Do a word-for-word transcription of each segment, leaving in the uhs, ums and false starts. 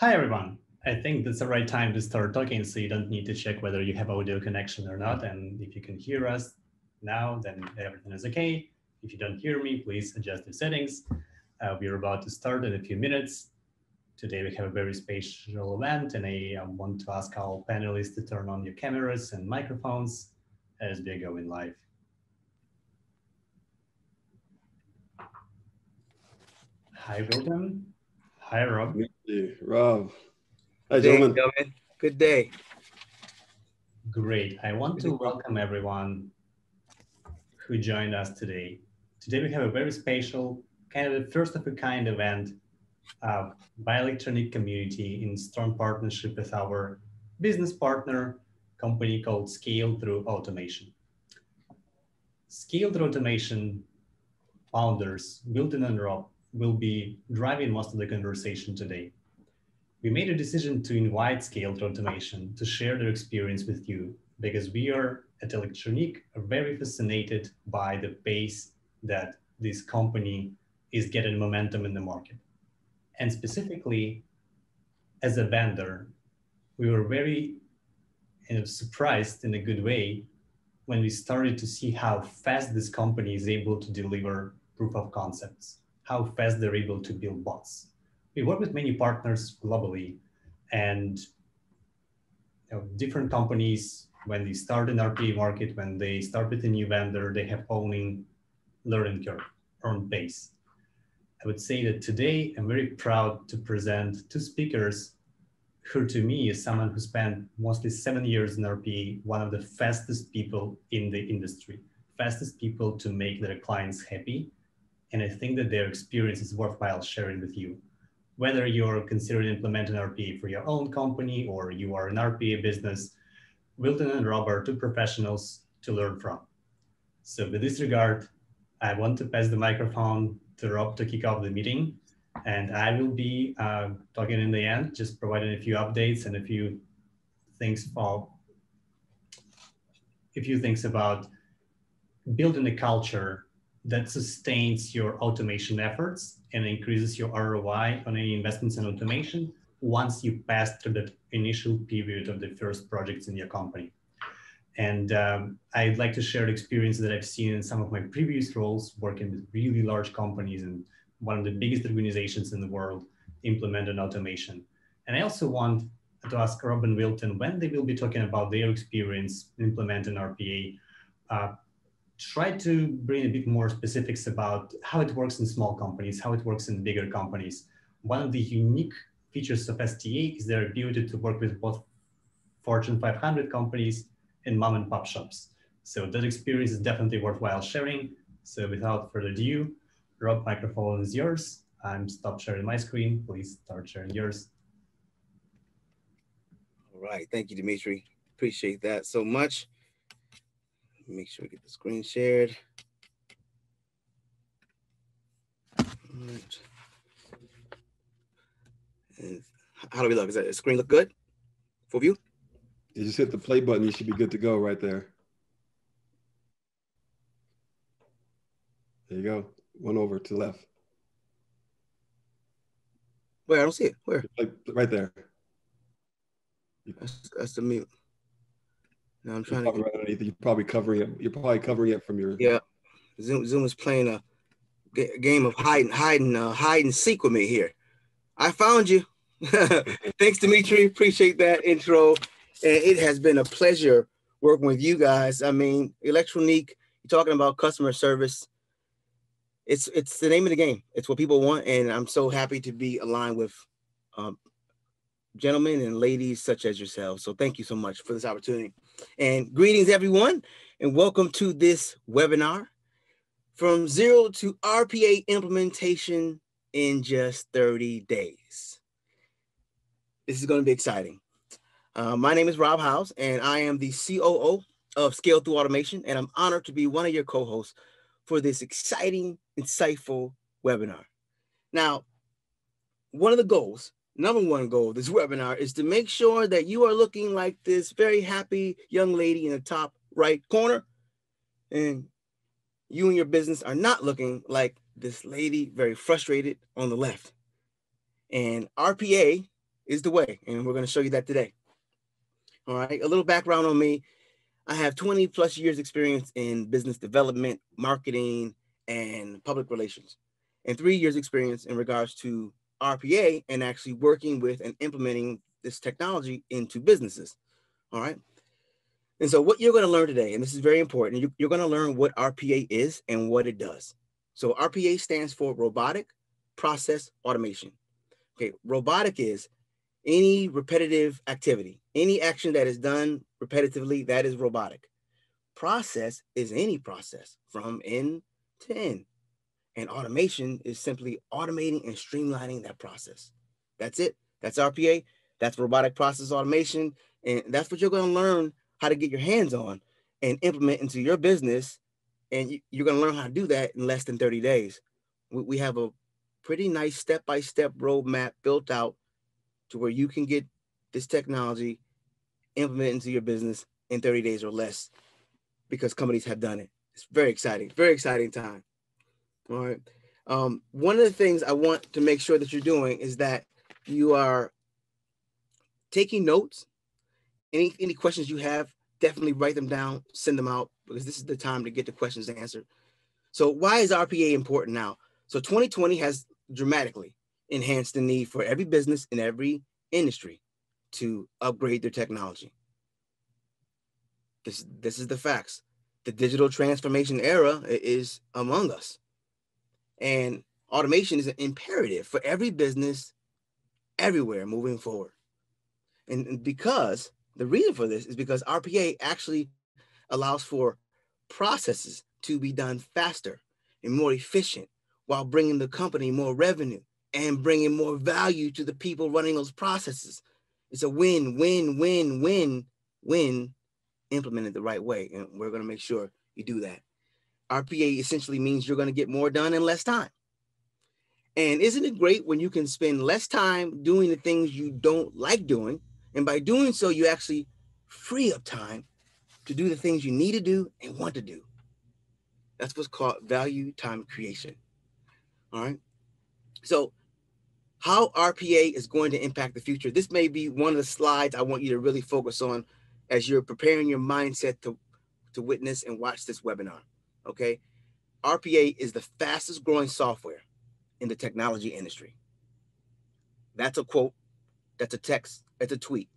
Hi, everyone. I think that's the right time to start talking, so you don't need to check whether you have audio connection or not. And if you can hear us now, then everything is okay. If you don't hear me, please adjust the settings. Uh, we are about to start in a few minutes. Today, we have a very special event, and I uh, want to ask all panelists to turn on your cameras and microphones as we are going live. Hi, Wilton. Hi, Rob. Rob. Hi, gentlemen. Good day. Great. I want to welcome everyone who joined us today. Today we have a very special, kind of a first of a kind event uh, by ElectroNeek community in strong partnership with our business partner company called Scale Through Automation. Scale Through Automation founders Wilton and Rob will be driving most of the conversation today. We made a decision to invite Scale Through Automation to share their experience with you, because we are at ElectroNeek are very fascinated by the pace that this company is getting momentum in the market. And specifically, as a vendor, we were very you know, surprised in a good way when we started to see how fast this company is able to deliver proof of concepts, how fast they're able to build bots. We work with many partners globally, and you know, different companies, when they start in R P A market, when they start with a new vendor, they have own learning curve, own pace. I would say that today, I'm very proud to present two speakers who to me is someone who spent mostly seven years in R P A, one of the fastest people in the industry, fastest people to make their clients happy. And I think that their experience is worthwhile sharing with you. Whether you're considering implementing R P A for your own company or you are an R P A business, Wilton and Rob are two professionals to learn from. So with this regard, I want to pass the microphone to Rob to kick off the meeting. And I will be uh, talking in the end, just providing a few updates and a few things for, a few things about building a culture that sustains your automation efforts and increases your R O I on any investments in automation once you pass through that initial period of the first projects in your company. And um, I'd like to share the experience that I've seen in some of my previous roles, working with really large companies and one of the biggest organizations in the world implementing automation. And I also want to ask Rob and Wilton when they will be talking about their experience implementing R P A, uh, try to bring a bit more specifics about how it works in small companies, how it works in bigger companies. One of the unique features of S T A is their ability to work with both Fortune five hundred companies and mom and pop shops. So that experience is definitely worthwhile sharing. So without further ado, Rob, microphone is yours. I'm stopped sharing my screen. Please start sharing yours. All right, thank you, Dmitry. Appreciate that so much. Make sure we get the screen shared. All right. And how do we look? Is that the screen look good? Full view? You just hit the play button. You should be good to go right there. There you go. One over to the left. Wait, I don't see it. Where? Like, right there. That's, that's the mute. No, I'm trying you're to. Get... Right underneath. You're probably covering it. You're probably covering it from your. Yeah, Zoom. Zoom is playing a g game of hide and hide and uh, hide and seek with me here. I found you. Thanks, Dmitry. Appreciate that intro, and it has been a pleasure working with you guys. I mean, ElectroNeek. You're talking about customer service. It's it's the name of the game. It's what people want, and I'm so happy to be aligned with. Um, gentlemen and ladies such as yourselves. So thank you so much for this opportunity. And greetings everyone, and welcome to this webinar, From Zero to R P A Implementation in Just thirty days. This is going to be exciting. Uh, my name is Rob Howze, and I am the C O O of Scale Through Automation, and I'm honored to be one of your co-hosts for this exciting, insightful webinar. Now, one of the goals Number one goal of this webinar is to make sure that you are looking like this very happy young lady in the top right corner, and you and your business are not looking like this lady very frustrated on the left. And R P A is the way, and we're going to show you that today. All right, a little background on me. I have twenty plus years experience in business development, marketing, and public relations, and three years experience in regards to R P A and actually working with and implementing this technology into businesses. All right. And so what you're going to learn today, and this is very important, you, you're going to learn what R P A is and what it does. So R P A stands for Robotic Process Automation. Okay, robotic is any repetitive activity, any action that is done repetitively, that is robotic. Process is any process from end to end. And automation is simply automating and streamlining that process. That's it. That's R P A. That's Robotic Process Automation. And that's what you're going to learn how to get your hands on and implement into your business. And you're going to learn how to do that in less than thirty days. We have a pretty nice step-by-step roadmap built out to where you can get this technology implemented into your business in thirty days or less, because companies have done it. It's very exciting, very exciting time. All right. Um, one of the things I want to make sure that you're doing is that you are taking notes. Any, any questions you have, definitely write them down, send them out, because this is the time to get the questions answered. So why is R P A important now? So twenty twenty has dramatically enhanced the need for every business in every industry to upgrade their technology. This, this is the facts. The digital transformation era is among us. And automation is an imperative for every business everywhere moving forward. And because the reason for this is because R P A actually allows for processes to be done faster and more efficient, while bringing the company more revenue and bringing more value to the people running those processes. It's a win, win, win, win, win, implemented the right way. And we're going to make sure you do that. R P A essentially means you're going to get more done in less time. And isn't it great when you can spend less time doing the things you don't like doing? And by doing so, you actually free up time to do the things you need to do and want to do. That's what's called value time creation. All right. So how R P A is going to impact the future. This may be one of the slides I want you to really focus on as you're preparing your mindset to, to witness and watch this webinar. Okay. R P A is the fastest growing software in the technology industry. That's a quote. That's a text. That's a tweet.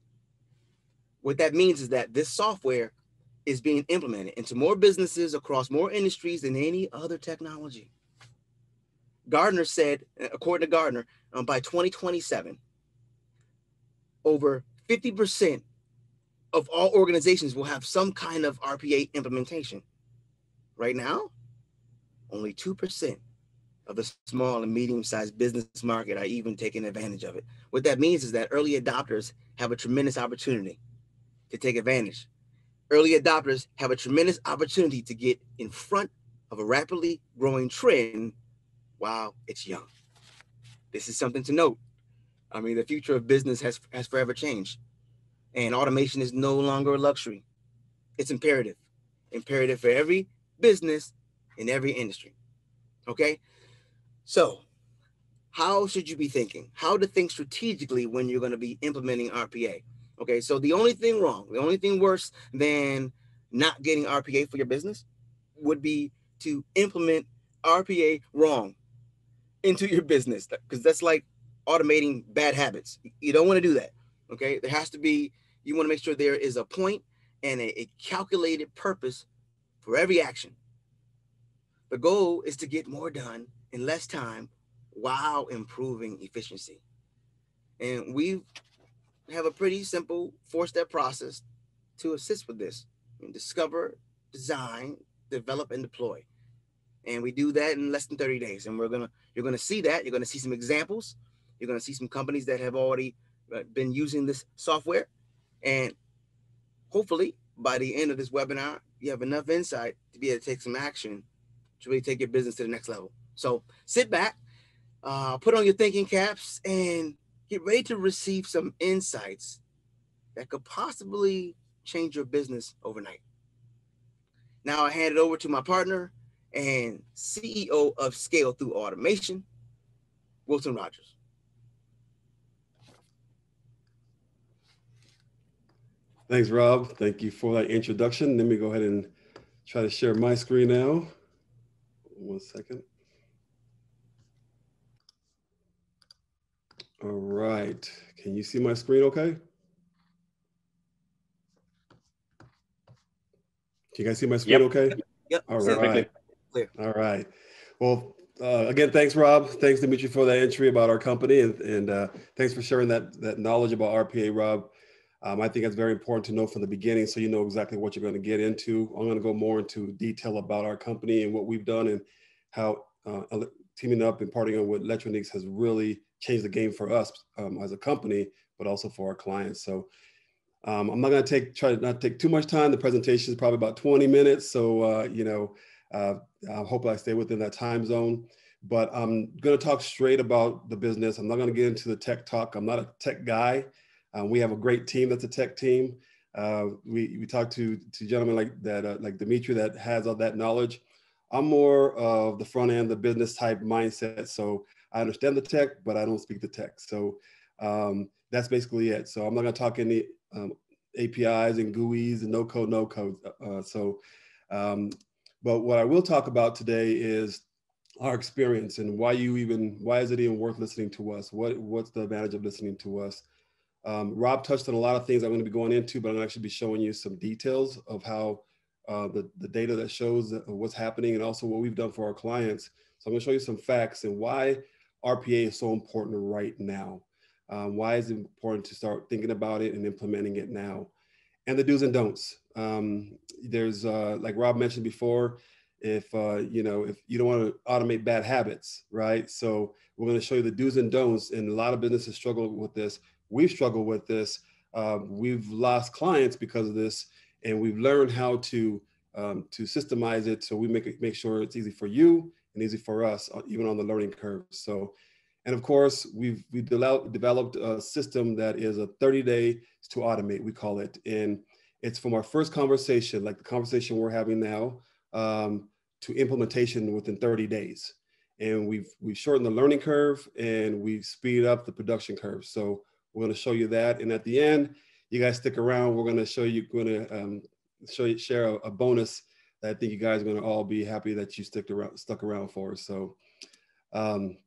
What that means is that this software is being implemented into more businesses across more industries than any other technology. Gartner said, according to Gartner, um, by twenty twenty-seven, over fifty percent of all organizations will have some kind of R P A implementation. Right now, only two percent of the small and medium-sized business market are even taking advantage of it. What that means is that early adopters have a tremendous opportunity to take advantage. Early adopters have a tremendous opportunity to get in front of a rapidly growing trend while it's young. This is something to note. I mean, the future of business has, has forever changed, and automation is no longer a luxury. It's imperative, imperative for every business in every industry, okay? So how should you be thinking? How to think strategically when you're going to be implementing R P A? Okay, so the only thing wrong, the only thing worse than not getting R P A for your business would be to implement R P A wrong into your business, because that's like automating bad habits. You don't want to do that, okay? There has to be, you want to make sure there is a point and a, a calculated purpose for every action. The goal is to get more done in less time while improving efficiency. And we have a pretty simple four-step process to assist with this. And discover, design, develop, and deploy. And we do that in less than thirty days. And we're gonna, you're gonna see that. You're gonna see some examples. You're gonna see some companies that have already been using this software. And hopefully by the end of this webinar, you have enough insight to be able to take some action to really take your business to the next level. So sit back, uh, put on your thinking caps, and get ready to receive some insights that could possibly change your business overnight. Now I hand it over to my partner and C E O of Scale Through Automation, Wilton Rogers. Thanks, Rob. Thank you for that introduction. Let me go ahead and try to share my screen now. One second. All right. Can you see my screen okay? Can you guys see my screen yep. okay? Yep. All right. Clear. All right. Well, uh, again, thanks, Rob. Thanks, Dmitry, for that entry about our company. And, and uh, thanks for sharing that, that knowledge about R P A, Rob. Um, I think it's very important to know from the beginning so you know exactly what you're going to get into. I'm going to go more into detail about our company and what we've done and how uh, teaming up and partnering with ElectroNeek has really changed the game for us um, as a company, but also for our clients. So um, I'm not going to take try to not take too much time. The presentation is probably about twenty minutes. So, uh, you know, uh, I hope I stay within that time zone. But I'm going to talk straight about the business. I'm not going to get into the tech talk. I'm not a tech guy. Uh, we have a great team that's a tech team. Uh, we, we talk to, to gentlemen like that, uh, like Dmitry, that has all that knowledge. I'm more of the front end, the business type mindset. So I understand the tech, but I don't speak the tech. So um, that's basically it. So I'm not going to talk any um, A P Is and G U Is and no code, no code. Uh, so, um, but what I will talk about today is our experience and why you even, why is it even worth listening to us? What, what's the advantage of listening to us? Um, Rob touched on a lot of things I'm going to be going into, but I'm actually be showing you some details of how uh, the, the data that shows what's happening and also what we've done for our clients. So I'm going to show you some facts and why R P A is so important right now. Um, why is it important to start thinking about it and implementing it now? And the do's and don'ts. Um, there's, uh, like Rob mentioned before, if, uh, you know, if you don't want to automate bad habits, right? So we're going to show you the do's and don'ts, and a lot of businesses struggle with this. We've struggled with this. Uh, we've lost clients because of this, and we've learned how to um, to systemize it so we make it, make sure it's easy for you and easy for us, even on the learning curve. So, and of course, we've we've developed a system that is a thirty days to automate. We call it, and it's from our first conversation, like the conversation we're having now, um, to implementation within thirty days. And we've we've shortened the learning curve and we've speeded up the production curve. So we're going to show you that, and at the end, you guys stick around. We're going to show you, going to um, show you, share a, a bonus that I think you guys are going to all be happy that you stick around, stuck around for. So, um,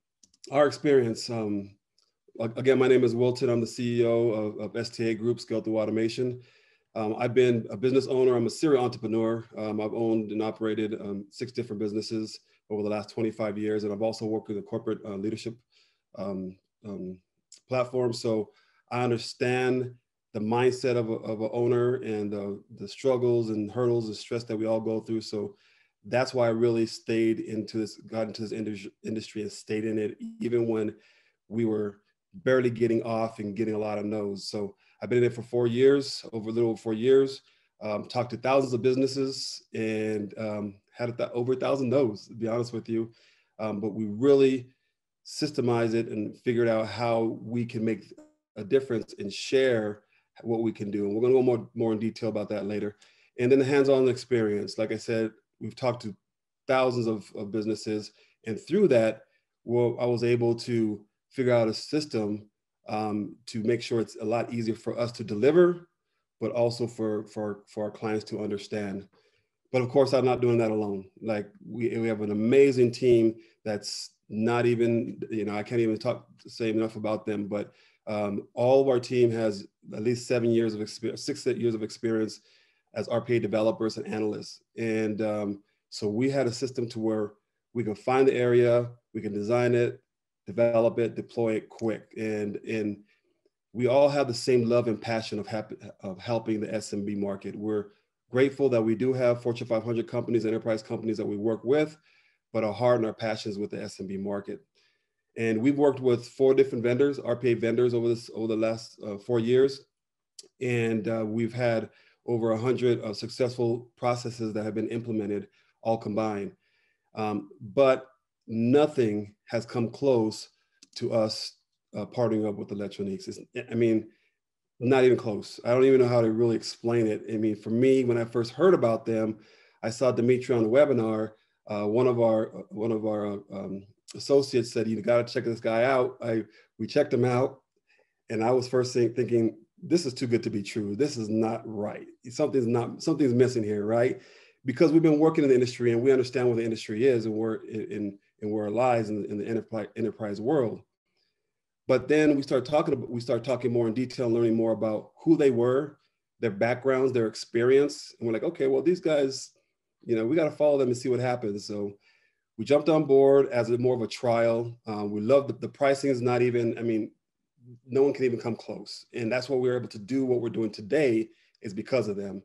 our experience. Um, again, my name is Wilton. I'm the C E O of, of S T A Group, Scale Through Automation. Um, I've been a business owner. I'm a serial entrepreneur. Um, I've owned and operated um, six different businesses over the last twenty-five years, and I've also worked in the corporate uh, leadership Um, um, platform. So I understand the mindset of an owner and uh, the struggles and hurdles and stress that we all go through. So that's why I really stayed into this, got into this industry, industry and stayed in it, even when we were barely getting off and getting a lot of no's. So I've been in it for four years, over a little over four years, um, talked to thousands of businesses and um, had a th over a thousand no's, to be honest with you. Um, but we really systemize it and figured out how we can make a difference and share what we can do. And we're going to go more, more in detail about that later. And then the hands-on experience. Like I said, we've talked to thousands of, of businesses. And through that, well, I was able to figure out a system um, to make sure it's a lot easier for us to deliver, but also for, for, for our clients to understand. But of course, I'm not doing that alone. Like we, we have an amazing team that's not even, you know, I can't even talk, say enough about them, but um, all of our team has at least seven years of experience, six years of experience as R P A developers and analysts. And um, so we had a system to where we can find the area, we can design it, develop it, deploy it quick. And, and we all have the same love and passion of, happy, of helping the S M B market. We're grateful that we do have Fortune five hundred companies, enterprise companies that we work with, but our heart and our passions with the S M B market. And we've worked with four different vendors, R P A vendors over, this, over the last uh, four years. And uh, we've had over one hundred uh, successful processes that have been implemented, all combined. Um, but nothing has come close to us uh, partnering up with ElectroNeek. It's, I mean, not even close. I don't even know how to really explain it. I mean, for me, when I first heard about them, I saw Dmitry on the webinar. Uh, one of our one of our um, associates said, "You got to check this guy out." I we checked him out, and I was first thinking, this is too good to be true. This is not right. Something's not, something's missing here, right? Because we've been working in the industry and we understand what the industry is and where, in, in where it lies in, in the enterprise, enterprise world. But then we start talking about, we start talking more in detail, learning more about who they were, their backgrounds, their experience. And we're like, okay, well, these guys, you know, we got to follow them and see what happens. So we jumped on board as a, more of a trial. Um, we love the, the pricing is not even, I mean, no one can even come close. And that's what we were able to do. What we're doing today is because of them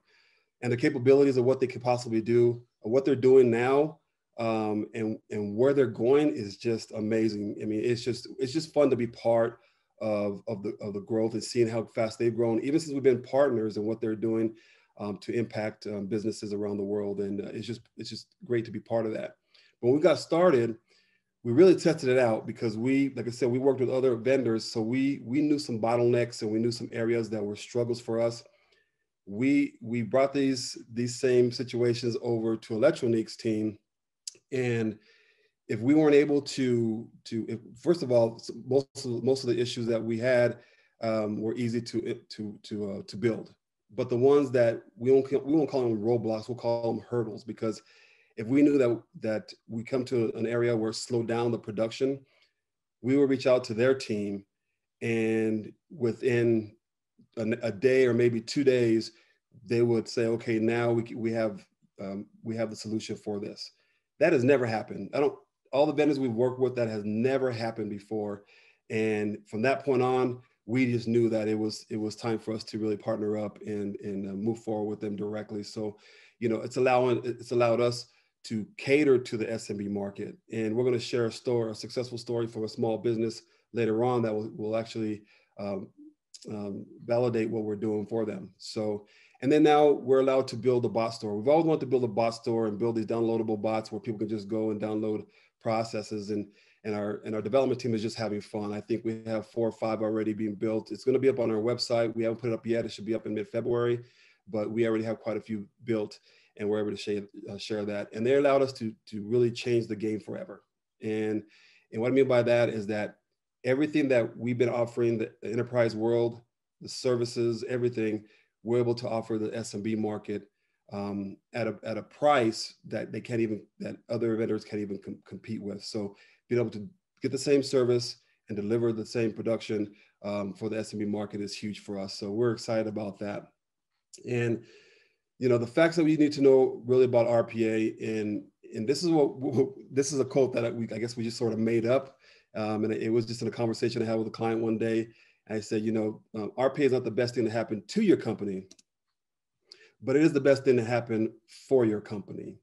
and the capabilities of what they could possibly do, what they're doing now. Um, and, and where they're going is just amazing. I mean, it's just, it's just fun to be part of, of, the, of the growth and seeing how fast they've grown, even since we've been partners and what they're doing um, to impact um, businesses around the world. And uh, it's just, it's just great to be part of that. But when we got started, we really tested it out because we, like I said, we worked with other vendors. So we, we knew some bottlenecks and we knew some areas that were struggles for us. We, we brought these, these same situations over to ElectroNeek's team. And if we weren't able to, to if, first of all, most of, most of the issues that we had um, were easy to to to uh, to build, but the ones that we won't we won't call them roadblocks, we'll call them hurdles, because if we knew that that we come to an area where slow down the production, we would reach out to their team, and within a, a day or maybe two days, they would say, okay, now we we have um, we have the solution for this. That has never happened. I don't, all the vendors we've worked with, that has never happened before. And from that point on, we just knew that it was, it was time for us to really partner up and, and move forward with them directly. So, you know, it's allowing, it's allowed us to cater to the S M B market. And we're going to share a story, a successful story from a small business later on that will, will actually um, um, validate what we're doing for them. So, and then now we're allowed to build a bot store. We've always wanted to build a bot store and build these downloadable bots where people can just go and download processes. And, and, our, and our development team is just having fun. I think we have four or five already being built. It's going to be up on our website. We haven't put it up yet. It should be up in mid-February, but we already have quite a few built and we're able to share, uh, share that. And they allowed us to, to really change the game forever. And, and what I mean by that is that everything that we've been offering the enterprise world, the services, everything, we're able to offer the S M B market um, at, a, at a price that they can't even, that other vendors can't even com compete with. So being able to get the same service and deliver the same production um, for the S M B market is huge for us. So we're excited about that. And, you know, the facts that we need to know really about R P A, and, and this is what, this is a quote that we, I guess we just sort of made up. Um, and it was just in a conversation I had with a client one day. I said, you know, um, R P A is not the best thing to happen to your company, but it is the best thing to happen for your company.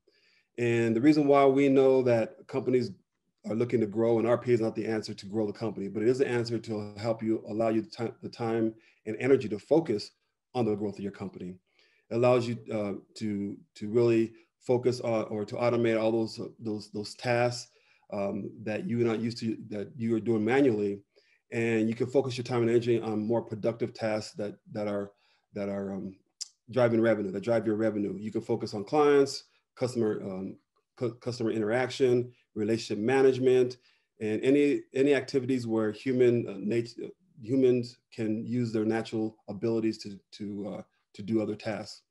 And the reason why we know that companies are looking to grow, and R P A is not the answer to grow the company, but it is the answer to help you, allow you the time and energy to focus on the growth of your company. It allows you uh, to, to really focus on or to automate all those, those, those tasks um, that you're not used to, that you are doing manually. And you can focus your time and energy on more productive tasks that, that are, that are um, driving revenue, that drive your revenue. You can focus on clients, customer, um, cu customer interaction, relationship management, and any, any activities where human, uh, nat humans can use their natural abilities to, to, uh, to do other tasks.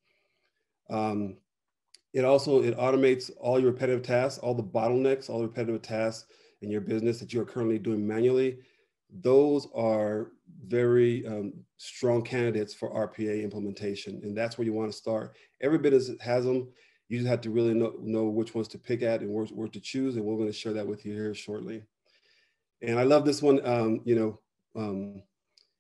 Um, it also, it automates all your repetitive tasks, all the bottlenecks, all the repetitive tasks in your business that you're currently doing manually. Those are very um, strong candidates for R P A implementation. And that's where you want to start. Every business has them. You just have to really know, know which ones to pick at and where, where to choose. And we're going to share that with you here shortly. And I love this one. Um, you know, um,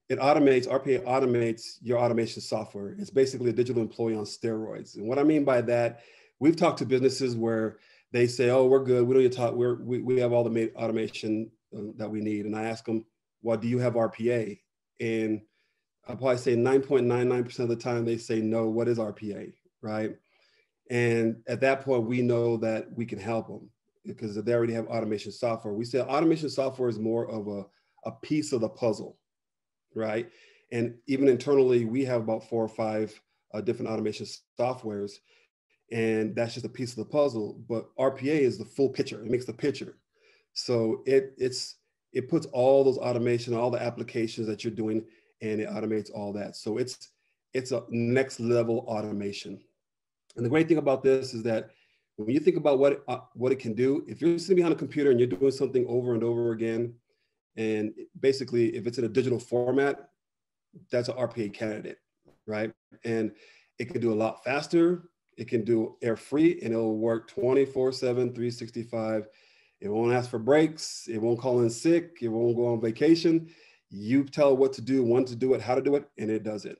it automates, R P A automates your automation software. It's basically a digital employee on steroids. And what I mean by that, we've talked to businesses where they say, oh, we're good. We don't need to talk. We're, we, we have all the automation uh, that we need. And I ask them, well, do you have R P A? And I'll probably say nine point nine nine percent of the time they say no. What is R P A, right? And at that point, we know that we can help them because they already have automation software. We say automation software is more of a, a piece of the puzzle, right? And even internally, we have about four or five uh, different automation softwares, and that's just a piece of the puzzle. But R P A is the full picture. It makes the picture. So it it's... It puts all those automation, all the applications that you're doing and it automates all that. So it's, it's a next level automation. And the great thing about this is that when you think about what, uh, what it can do, if you're sitting behind a computer and you're doing something over and over again, and basically if it's in a digital format, that's an R P A candidate, right? And it can do a lot faster. It can do error-free, and it'll work twenty-four seven, three sixty-five. It won't ask for breaks. It won't call in sick. It won't go on vacation. You tell it what to do, when to do it, how to do it, and it does it.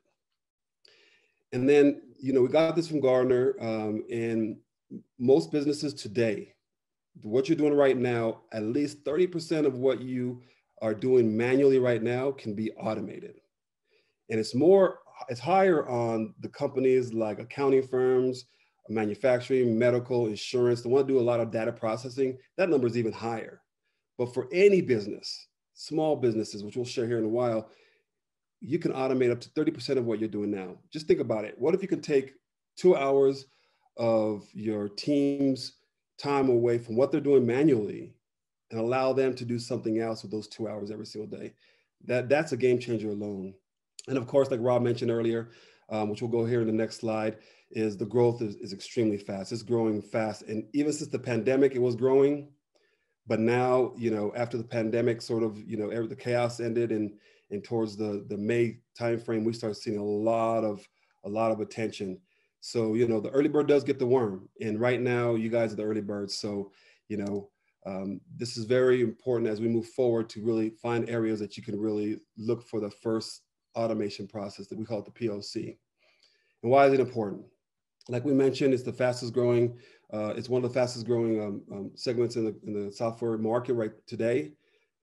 And then, you know, we got this from Gartner, um, and most businesses today, what you're doing right now, at least thirty percent of what you are doing manually right now can be automated. And it's more, it's higher on the companies like accounting firms, manufacturing, medical, insurance, the ones that do a lot of data processing. That number is even higher. But for any business, small businesses, which we'll share here in a while, you can automate up to thirty percent of what you're doing now. Just think about it. What if you can take two hours of your team's time away from what they're doing manually and allow them to do something else with those two hours every single day? That, that's a game changer alone. And of course, like Rob mentioned earlier, um, which we'll go here in the next slide, is the growth is, is extremely fast. It's growing fast. And even since the pandemic, it was growing. But now, you know, after the pandemic, sort of, you know, every, the chaos ended, and and towards the, the May timeframe, we start seeing a lot of, a lot of attention. So, you know, the early bird does get the worm. And right now, you guys are the early birds. So, you know, um, this is very important as we move forward to really find areas that you can really look for the first automation process that we call it the P O C. And why is it important? Like we mentioned, it's the fastest growing, uh, it's one of the fastest growing um, um, segments in the, in the software market right today.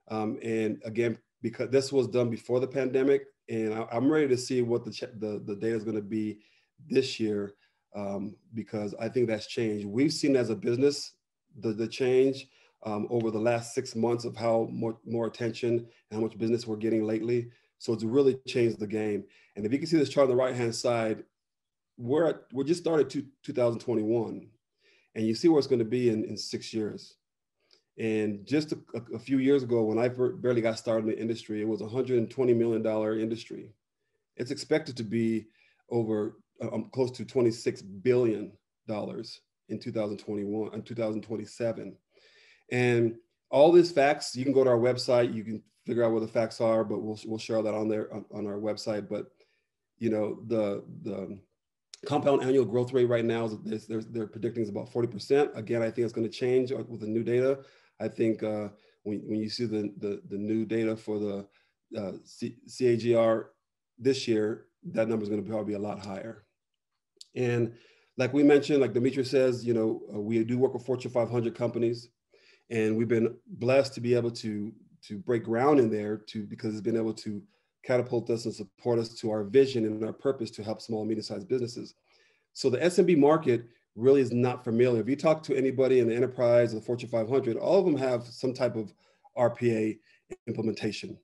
Um, and again, because this was done before the pandemic, and I, I'm ready to see what the, the, the data is gonna be this year, um, because I think that's changed. We've seen as a business, the, the change um, over the last six months of how more, more attention and how much business we're getting lately. So it's really changed the game. And if you can see this chart on the right-hand side, we're, at, we're just started to two thousand twenty-one, and you see where it's gonna be in, in six years. And just a, a few years ago, when I barely got started in the industry, it was a one hundred twenty million dollar industry. It's expected to be over um, close to twenty-six billion dollars in two thousand twenty-one and two thousand twenty-seven. And all these facts, you can go to our website, you can figure out where the facts are, but we'll, we'll share that on there on, on our website. But, you know, the, the compound annual growth rate right now is they're, they're predicting is about forty percent. Again, I think it's going to change with the new data. I think uh, when, when you see the, the, the new data for the uh, C A G R this year, that number is going to probably be a lot higher. And like we mentioned, like Dmitry says, you know, uh, we do work with Fortune five hundred companies, and we've been blessed to be able to, to break ground in there to, because it's been able to catapult us and support us to our vision and our purpose to help small and medium-sized businesses. So the S M B market really is not familiar. If you talk to anybody in the enterprise or the Fortune five hundred, all of them have some type of R P A implementation.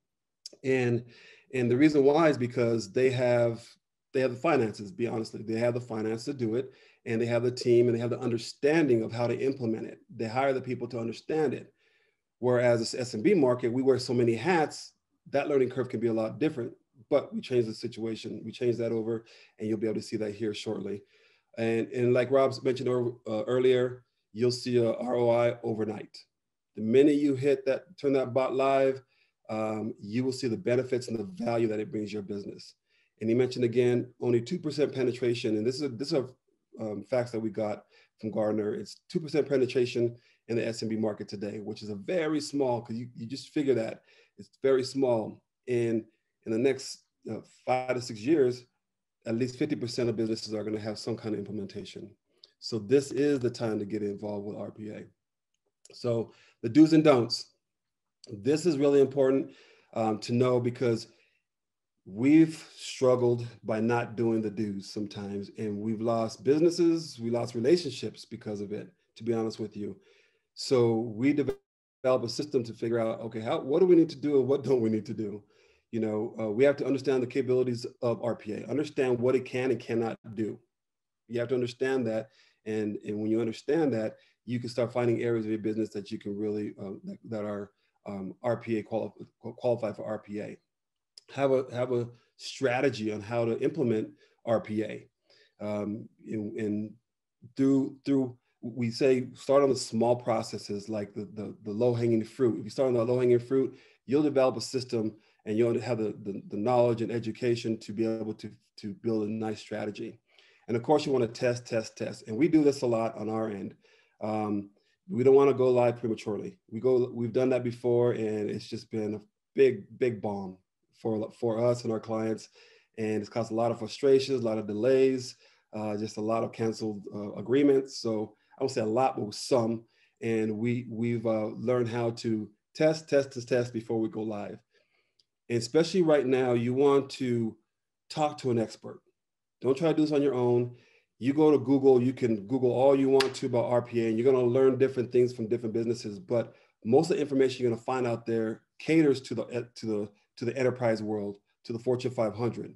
And, and the reason why is because they have, they have the finances, be honestly, they have the finance to do it, and they have the team, and they have the understanding of how to implement it. They hire the people to understand it. Whereas this S M B market, we wear so many hats, that learning curve can be a lot different, but we changed the situation. We changed that over, and you'll be able to see that here shortly. And, and like Rob's mentioned or, uh, earlier, you'll see a R O I overnight. The minute you hit that, turn that bot live, um, you will see the benefits and the value that it brings your business. And he mentioned again, only two percent penetration, and this is a, this is a Um, facts that we got from Gartner. It's two percent penetration in the S M B market today, which is a very small, because you, you just figure that it's very small. And in the next uh, five to six years, at least fifty percent of businesses are going to have some kind of implementation. So this is the time to get involved with R P A. So the do's and don'ts. This is really important um, to know, because we've struggled by not doing the do's sometimes, and we've lost businesses, we lost relationships because of it, to be honest with you. So we develop a system to figure out, okay, how, what do we need to do and what don't we need to do? You know, uh, we have to understand the capabilities of R P A, understand what it can and cannot do. You have to understand that, and, and when you understand that, you can start finding areas of your business that you can really, uh, that, that are um, R P A quali- qualify for R P A. have a, have a strategy on how to implement R P A. Um, and, and through, through, we say start on the small processes, like the, the, the low-hanging fruit. If you start on the low-hanging fruit, you'll develop a system and you'll have the, the, the knowledge and education to be able to, to build a nice strategy. And of course, you want to test, test, test. And we do this a lot on our end. Um, we don't want to go live prematurely. We go, we've done that before, and it's just been a big, big bomb for, for us and our clients. And it's caused a lot of frustrations, a lot of delays, uh, just a lot of canceled uh, agreements. So I won't say a lot, but some. And we, we've uh, learned how to test, test, test, test before we go live. And especially right now, you want to talk to an expert. Don't try to do this on your own. You go to Google, you can Google all you want to about R P A, and you're going to learn different things from different businesses. But most of the information you're going to find out there caters to the, to the, to the enterprise world, to the Fortune five hundred.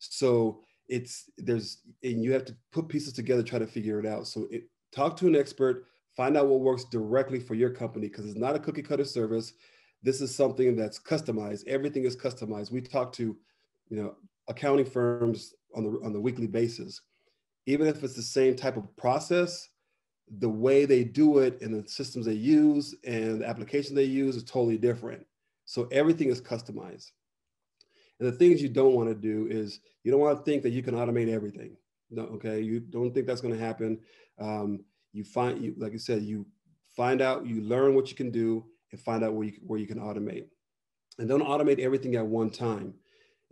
So it's, there's, and you have to put pieces together, try to figure it out. So it, talk to an expert, find out what works directly for your company, because it's not a cookie cutter service. This is something that's customized. Everything is customized. We talk to, you know, accounting firms on the, on the weekly basis. Even if it's the same type of process, the way they do it and the systems they use and the application they use is totally different. So everything is customized. And the things you don't want to do is you don't want to think that you can automate everything. No, okay, you don't think that's going to happen. Um, you find, you, like I said, you find out, you learn what you can do and find out where you, where you can automate. And don't automate everything at one time.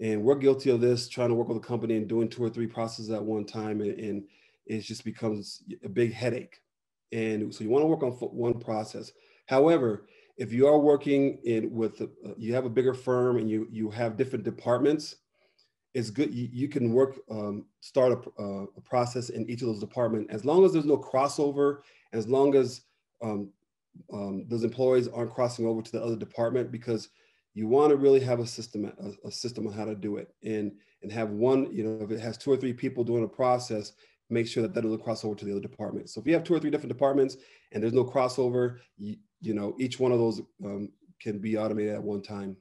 And we're guilty of this, trying to work with a company and doing two or three processes at one time, and, and it just becomes a big headache. And so you want to work on one process. However, if you are working in with, uh, you have a bigger firm and you, you have different departments, it's good, you, you can work, um, start a, uh, a process in each of those departments, as long as there's no crossover, as long as um, um, those employees aren't crossing over to the other department, because you want to really have a system, a, a system on how to do it, and, and have one, you know, if it has two or three people doing a process, make sure that that doesn't cross over to the other department. So if you have two or three different departments and there's no crossover, you, you know, each one of those um, can be automated at one time.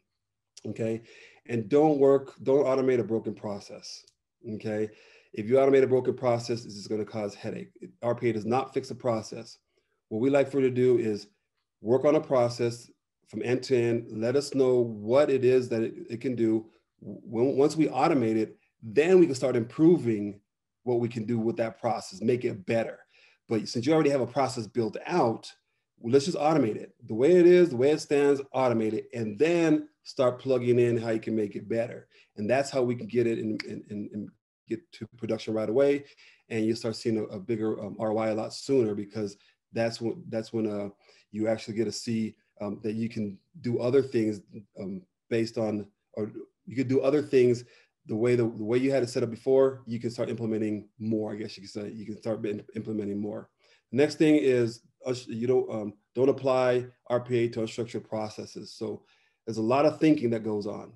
Okay. And don't work, don't automate a broken process. Okay. If you automate a broken process, this is going to cause headache. R P A does not fix a process. What we like for you to do is work on a process from end to end. Let us know what it is that it, it can do. When, once we automate it, then we can start improving what we can do with that process, make it better. But since you already have a process built out, well, let's just automate it. The way it is, the way it stands, automate it, and then start plugging in how you can make it better. And that's how we can get it and in, in, in get to production right away. And you'll start seeing a, a bigger um, R O I a lot sooner, because that's when, that's when uh, you actually get to see Um, that you can do other things um, based on, or you could do other things the way the, the way you had it set up before. You can start implementing more. I guess you could say you can start implementing more. Next thing is you don't um, don't apply R P A to unstructured processes. So there's a lot of thinking that goes on.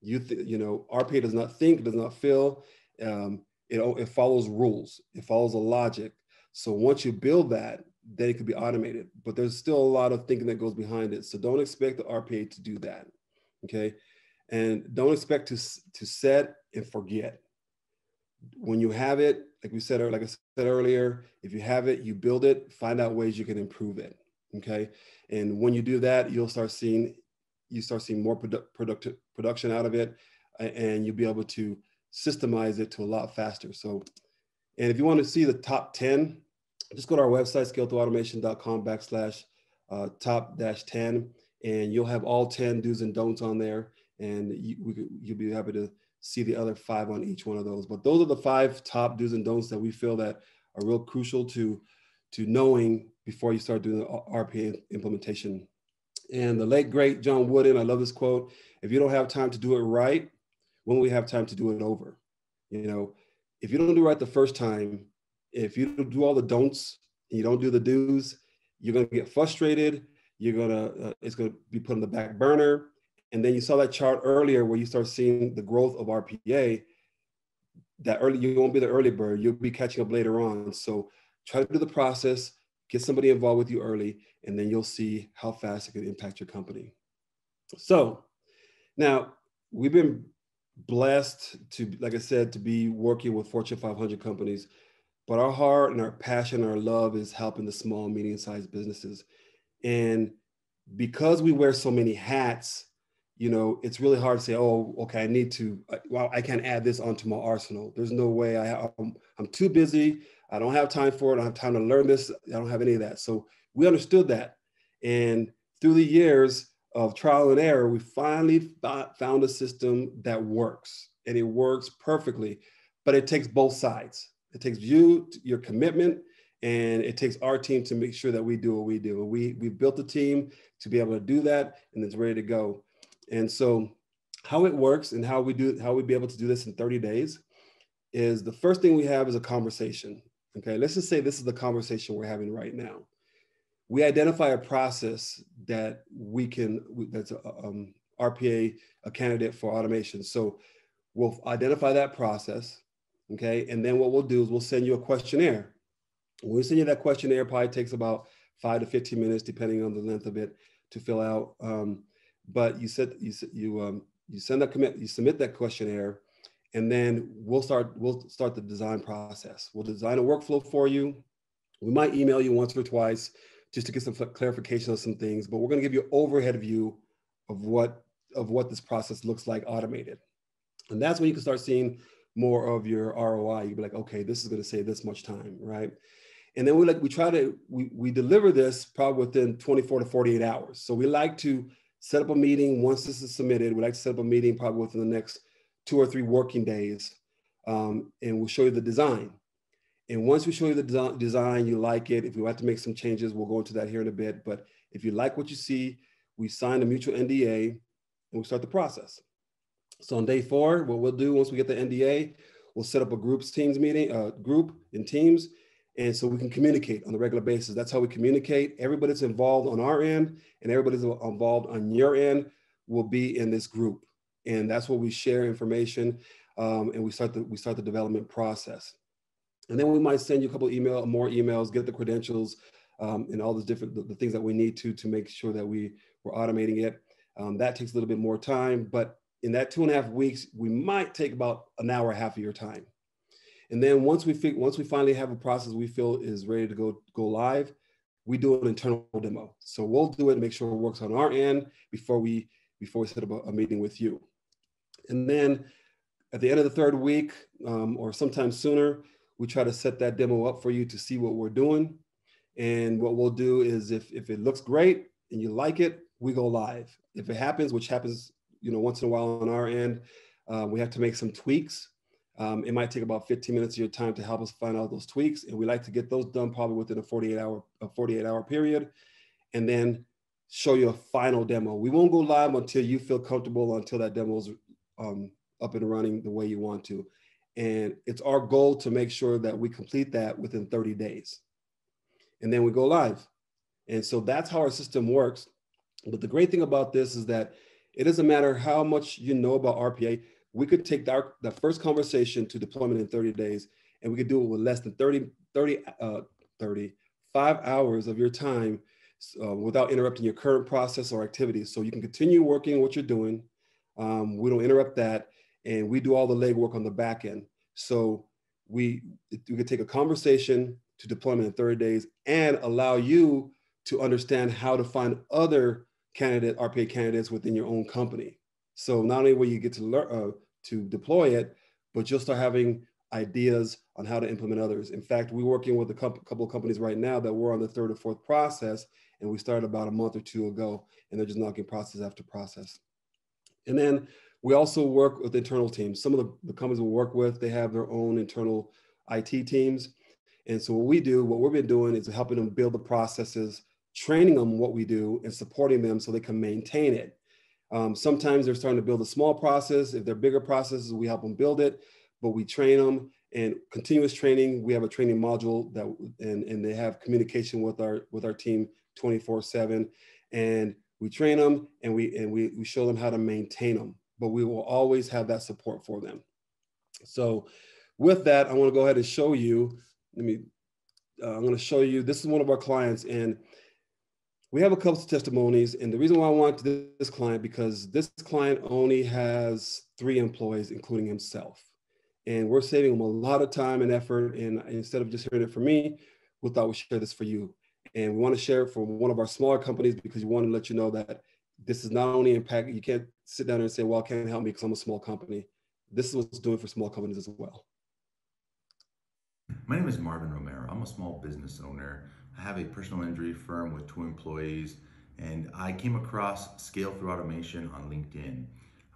You th you know R P A does not think, does not feel. Um, it it follows rules. It follows a logic. So once you build that, then it could be automated, but there's still a lot of thinking that goes behind it. So don't expect the R P A to do that, okay? And don't expect to, to set and forget. When you have it, like we said, or like I said earlier, if you have it, you build it, find out ways you can improve it, okay? And when you do that, you'll start seeing, you start seeing more produ product, production out of it, and you'll be able to systemize it to a lot faster. So, and if you want to see the top ten, just go to our website, scale through automation dot com backslash uh, top dash 10, and you'll have all ten do's and don'ts on there. And you, we could, you'll be happy to see the other five on each one of those. But those are the five top do's and don'ts that we feel that are real crucial to, to knowing before you start doing the R P A implementation. And the late, great John Wooden, I love this quote, "If you don't have time to do it right, when will we have time to do it over?" You know, if you don't do it right the first time, if you do all the don'ts and you don't do the do's, you're going to get frustrated. You're going to, uh, it's going to be put on the back burner. And then you saw that chart earlier where you start seeing the growth of R P A. That early, you won't be the early bird. You'll be catching up later on. So try to do the process, get somebody involved with you early, and then you'll see how fast it can impact your company. So now we've been blessed to, like I said, to be working with Fortune five hundred companies, but our heart and our passion, our love is helping the small, medium-sized businesses. And because we wear so many hats, you know, it's really hard to say, oh, okay, I need to, well, I can't add this onto my arsenal. There's no way, I, I'm, I'm too busy. I don't have time for it. I don't have time to learn this. I don't have any of that. So we understood that. And through the years of trial and error, we finally found a system that works, and it works perfectly, but it takes both sides. It takes you, your commitment, and it takes our team to make sure that we do what we do. We, we built a team to be able to do that, and it's ready to go. And so how it works and how we do, how we'd be able to do this in thirty days is the first thing we have is a conversation. Okay, let's just say this is the conversation we're having right now. We identify a process that we can, that's a, um, R P A, a candidate for automation. So we'll identify that process, okay? And then what we'll do is we'll send you a questionnaire. When we send you that questionnaire, probably takes about five to fifteen minutes, depending on the length of it, to fill out. Um, but you said you you um, you send that commit, you submit that questionnaire, and then we'll start we'll start the design process. We'll design a workflow for you. We might email you once or twice just to get some clarification on some things, but we're going to give you an overhead view of what of what this process looks like automated, and that's when you can start seeing more of your R O I. You'll be like, okay, this is going to save this much time, right? And then we like we try to we we deliver this probably within twenty-four to forty-eight hours. So we like to set up a meeting once this is submitted. We like to set up a meeting probably within the next two or three working days, um, and we'll show you the design. And once we show you the de design, you like it. If we have to make some changes, we'll go into that here in a bit. But if you like what you see, we sign a mutual N D A and we start the process. So on day four, what we'll do once we get the N D A, we'll set up a groups teams meeting, uh, group in Teams. And so we can communicate on a regular basis. That's how we communicate. Everybody's involved on our end and everybody's involved on your end will be in this group. And that's where we share information, um, and we start, the, we start the development process. And then we might send you a couple of email, more emails, get the credentials, um, and all the different the, the things that we need to to make sure that we, we're automating it. Um, that takes a little bit more time, but in that two and a half weeks, we might take about an hour and a half of your time. And then once we fig once we finally have a process we feel is ready to go, go live, we do an internal demo. So we'll do it and make sure it works on our end before we, before we set up a, a meeting with you. And then at the end of the third week, um, or sometime sooner, we try to set that demo up for you to see what we're doing. And what we'll do is if, if it looks great and you like it, we go live. If it happens, which happens you know, once in a while on our end, uh, we have to make some tweaks. Um, it might take about fifteen minutes of your time to help us find out those tweaks. And we like to get those done probably within a forty-eight hour period, and then show you a final demo. We won't go live until you feel comfortable, until that demo is um, up and running the way you want to. And it's our goal to make sure that we complete that within thirty days. And then we go live. And so that's how our system works. But the great thing about this is that it doesn't matter how much you know about R P A. We could take the, our, the first conversation to deployment in thirty days, and we could do it with less than thirty-five hours of your time uh, without interrupting your current process or activities. So you can continue working what you're doing. Um, we don't interrupt that, and we do all the legwork on the back end. So we, we could take a conversation to deployment in thirty days and allow you to understand how to find other candidate, R P A candidates within your own company. So not only will you get to learn uh, to deploy it, but you'll start having ideas on how to implement others. In fact, we're working with a couple of companies right now that were on the third or fourth process, and we started about a month or two ago, and they're just knocking process after process. And then we also work with internal teams. Some of the, the companies we work with, they have their own internal I T teams. And so what we do, what we've been doing is helping them build the processes, training them what we do, and supporting them so they can maintain it. Um, sometimes they're starting to build a small process. If they're bigger processes, we help them build it, but we train them, and continuous training. We have a training module that, and, and they have communication with our, with our team twenty-four seven, and we train them and we, and we, we show them how to maintain them, but we will always have that support for them. So with that, I want to go ahead and show you, let me, uh, I'm going to show you, this is one of our clients, and we have a couple of testimonies, and the reason why I want this client, because this client only has three employees, including himself. And we're saving him a lot of time and effort. And instead of just hearing it from me, we thought we'd share this for you. And we want to share it from one of our smaller companies because we want to let you know that this is not only impacting, you can't sit down and say, well, I can't help me because I'm a small company. This is what it's doing for small companies as well. My name is Marvin Romero. I'm a small business owner. I have a personal injury firm with two employees, and I came across Scale Through Automation on LinkedIn.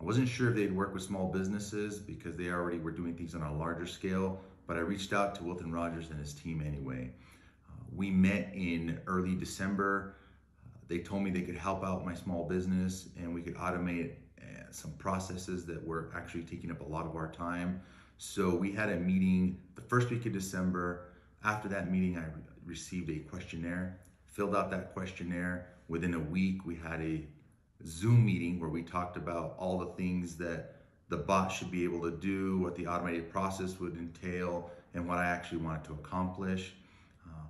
I wasn't sure if they'd work with small businesses because they already were doing things on a larger scale, but I reached out to Wilton Rogers and his team anyway. Uh, we met in early December. Uh, they told me they could help out my small business and we could automate uh, some processes that were actually taking up a lot of our time. So we had a meeting the first week of December. After that meeting, I re received a questionnaire, filled out that questionnaire. Within a week, we had a Zoom meeting where we talked about all the things that the bot should be able to do, what the automated process would entail, and what I actually wanted to accomplish. Uh,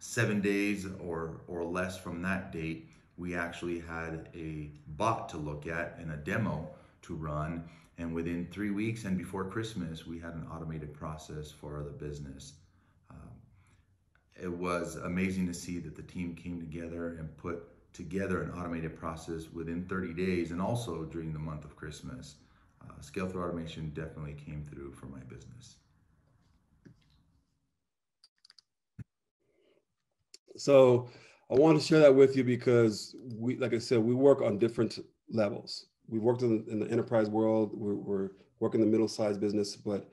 seven days or, or less from that date, we actually had a bot to look at and a demo to run. And within three weeks and before Christmas, we had an automated process for the business. Um, it was amazing to see that the team came together and put together an automated process within thirty days and also during the month of Christmas. Uh, Scale Through Automation definitely came through for my business. So I want to share that with you because we, like I said, we work on different levels. We worked in, in the enterprise world, we're, we're working the middle-sized business, but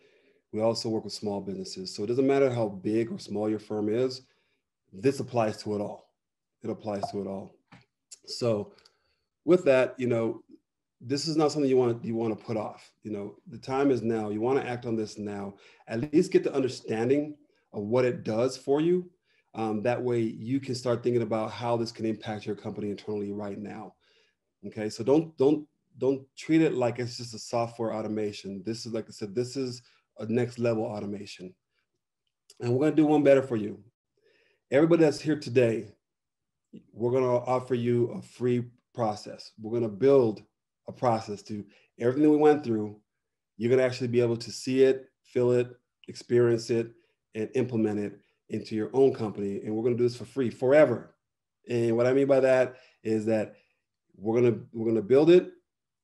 we also work with small businesses. So it doesn't matter how big or small your firm is, this applies to it all. It applies to it all. So with that, you know, this is not something you want, you want to put off. You know, the time is now. You want to act on this now. At least get the understanding of what it does for you. Um, that way you can start thinking about how this can impact your company internally right now. Okay, so don't, don't, don't treat it like it's just a software automation. This is, like I said, this is a next level automation. And we're gonna do one better for you. Everybody that's here today, we're gonna offer you a free process. We're gonna build a process to everything we went through. You're gonna actually be able to see it, feel it, experience it, and implement it into your own company. And we're gonna do this for free forever. And what I mean by that is that we're gonna, we're gonna build it,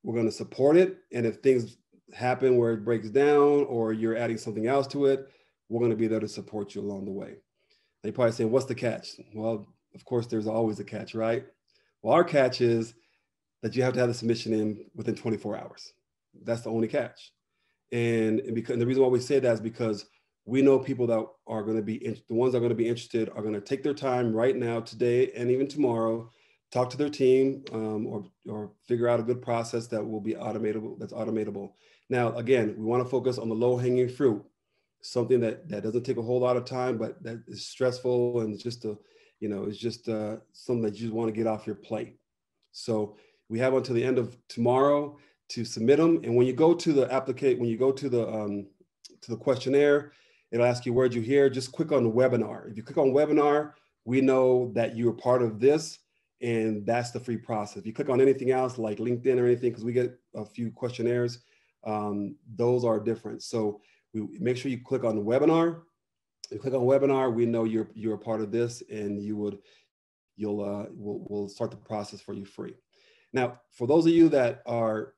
we're gonna support it, and if things happen where it breaks down or you're adding something else to it, we're going to be there to support you along the way. They probably say, what's the catch? Well, of course, there's always a catch, right? Well, our catch is that you have to have the submission in within twenty-four hours. That's the only catch. And, and because and the reason why we say that is because we know people that are going to be, in, the ones that are going to be interested are going to take their time right now, today, and even tomorrow, talk to their team um, or, or figure out a good process that will be automatable, that's automatable. Now, again, we want to focus on the low-hanging fruit, something that, that doesn't take a whole lot of time, but that is stressful and just a, you know, it's just uh, something that you just want to get off your plate. So we have until the end of tomorrow to submit them. And when you go to the applicate, when you go to the um, to the questionnaire, it'll ask you where'd you hear. Just click on the webinar. If you click on webinar, we know that you are part of this, and that's the free process. If you click on anything else like LinkedIn or anything, because we get a few questionnaires. Um, those are different. So we make sure you click on the webinar. You click on webinar, we know you're you're a part of this, and you would you'll uh, we'll, we'll start the process for you free. Now, for those of you that are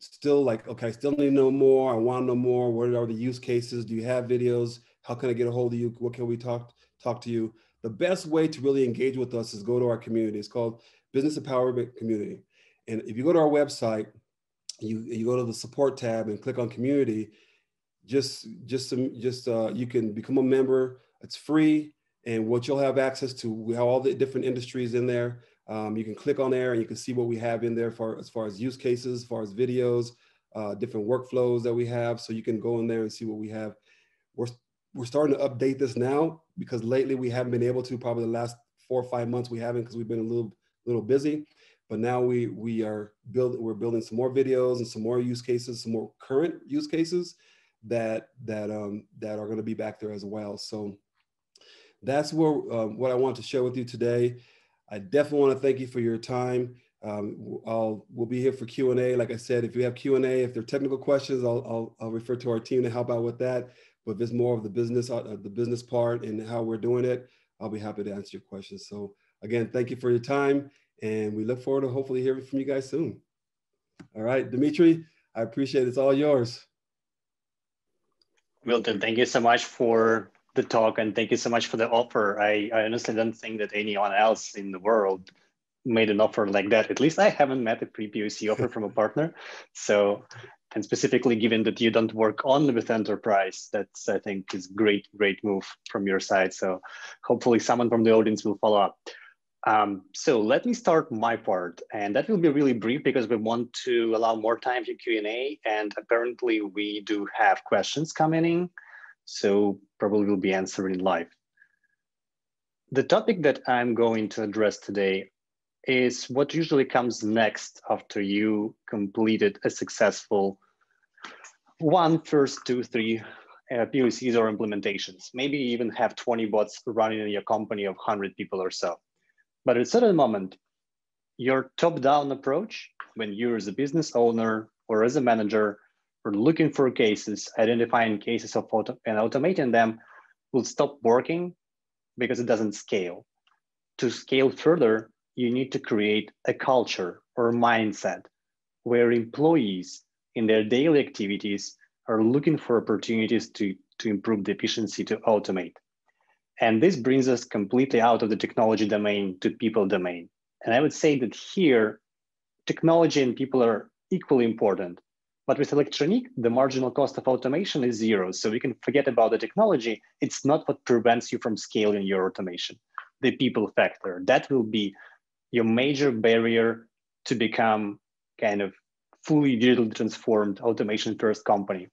still like, okay, I still need to know more. I want to know more. What are the use cases? Do you have videos? How can I get a hold of you? What can we talk talk to you? The best way to really engage with us is go to our community. It's called Business Empowerment Community, and if you go to our website. You, you go to the support tab and click on community, just, just, some, just uh, you can become a member. It's free. And what you'll have access to, we have all the different industries in there. Um, you can click on there and you can see what we have in there for, as far as use cases, as far as videos, uh, different workflows that we have. So you can go in there and see what we have. We're, we're starting to update this now because lately we haven't been able to, probably the last four or five months we haven't because we've been a little, little busy. But now we, we are build, we're building some more videos and some more use cases, some more current use cases that, that, um, that are going to be back there as well. So that's where, um, what I want to share with you today. I definitely want to thank you for your time. Um, I'll, we'll be here for Q and A. Like I said, if you have Q and A, if there are technical questions, I'll, I'll, I'll refer to our team to help out with that. But if it's more of the business, uh, the business part and how we're doing it, I'll be happy to answer your questions. So again, thank you for your time. And we look forward to hopefully hearing from you guys soon. All right, Dmitry, I appreciate it. It's all yours. Wilton, thank you so much for the talk. And thank you so much for the offer. I, I honestly don't think that anyone else in the world made an offer like that. At least I haven't met a pre-P O C offer from a partner. So, and specifically given that you don't work only with enterprise, that's, I think, is great, great move from your side. So hopefully someone from the audience will follow up. Um, so let me start my part, and that will be really brief because we want to allow more time for Q and A, and apparently we do have questions coming in, so probably we'll be answering live. The topic that I'm going to address today is what usually comes next after you completed a successful one, first two, three uh, P O Cs or implementations. Maybe you even have twenty bots running in your company of one hundred people or so. But at a certain moment, your top-down approach, when you're as a business owner or as a manager, or looking for cases, identifying cases of auto and automating them, will stop working because it doesn't scale. To scale further, you need to create a culture or mindset where employees in their daily activities are looking for opportunities to, to improve the efficiency to automate. And this brings us completely out of the technology domain to people domain. And I would say that here, technology and people are equally important. But with ElectroNeek, the marginal cost of automation is zero. So we can forget about the technology. It's not what prevents you from scaling your automation. The people factor, that will be your major barrier to become kind of fully digitally transformed automation first company.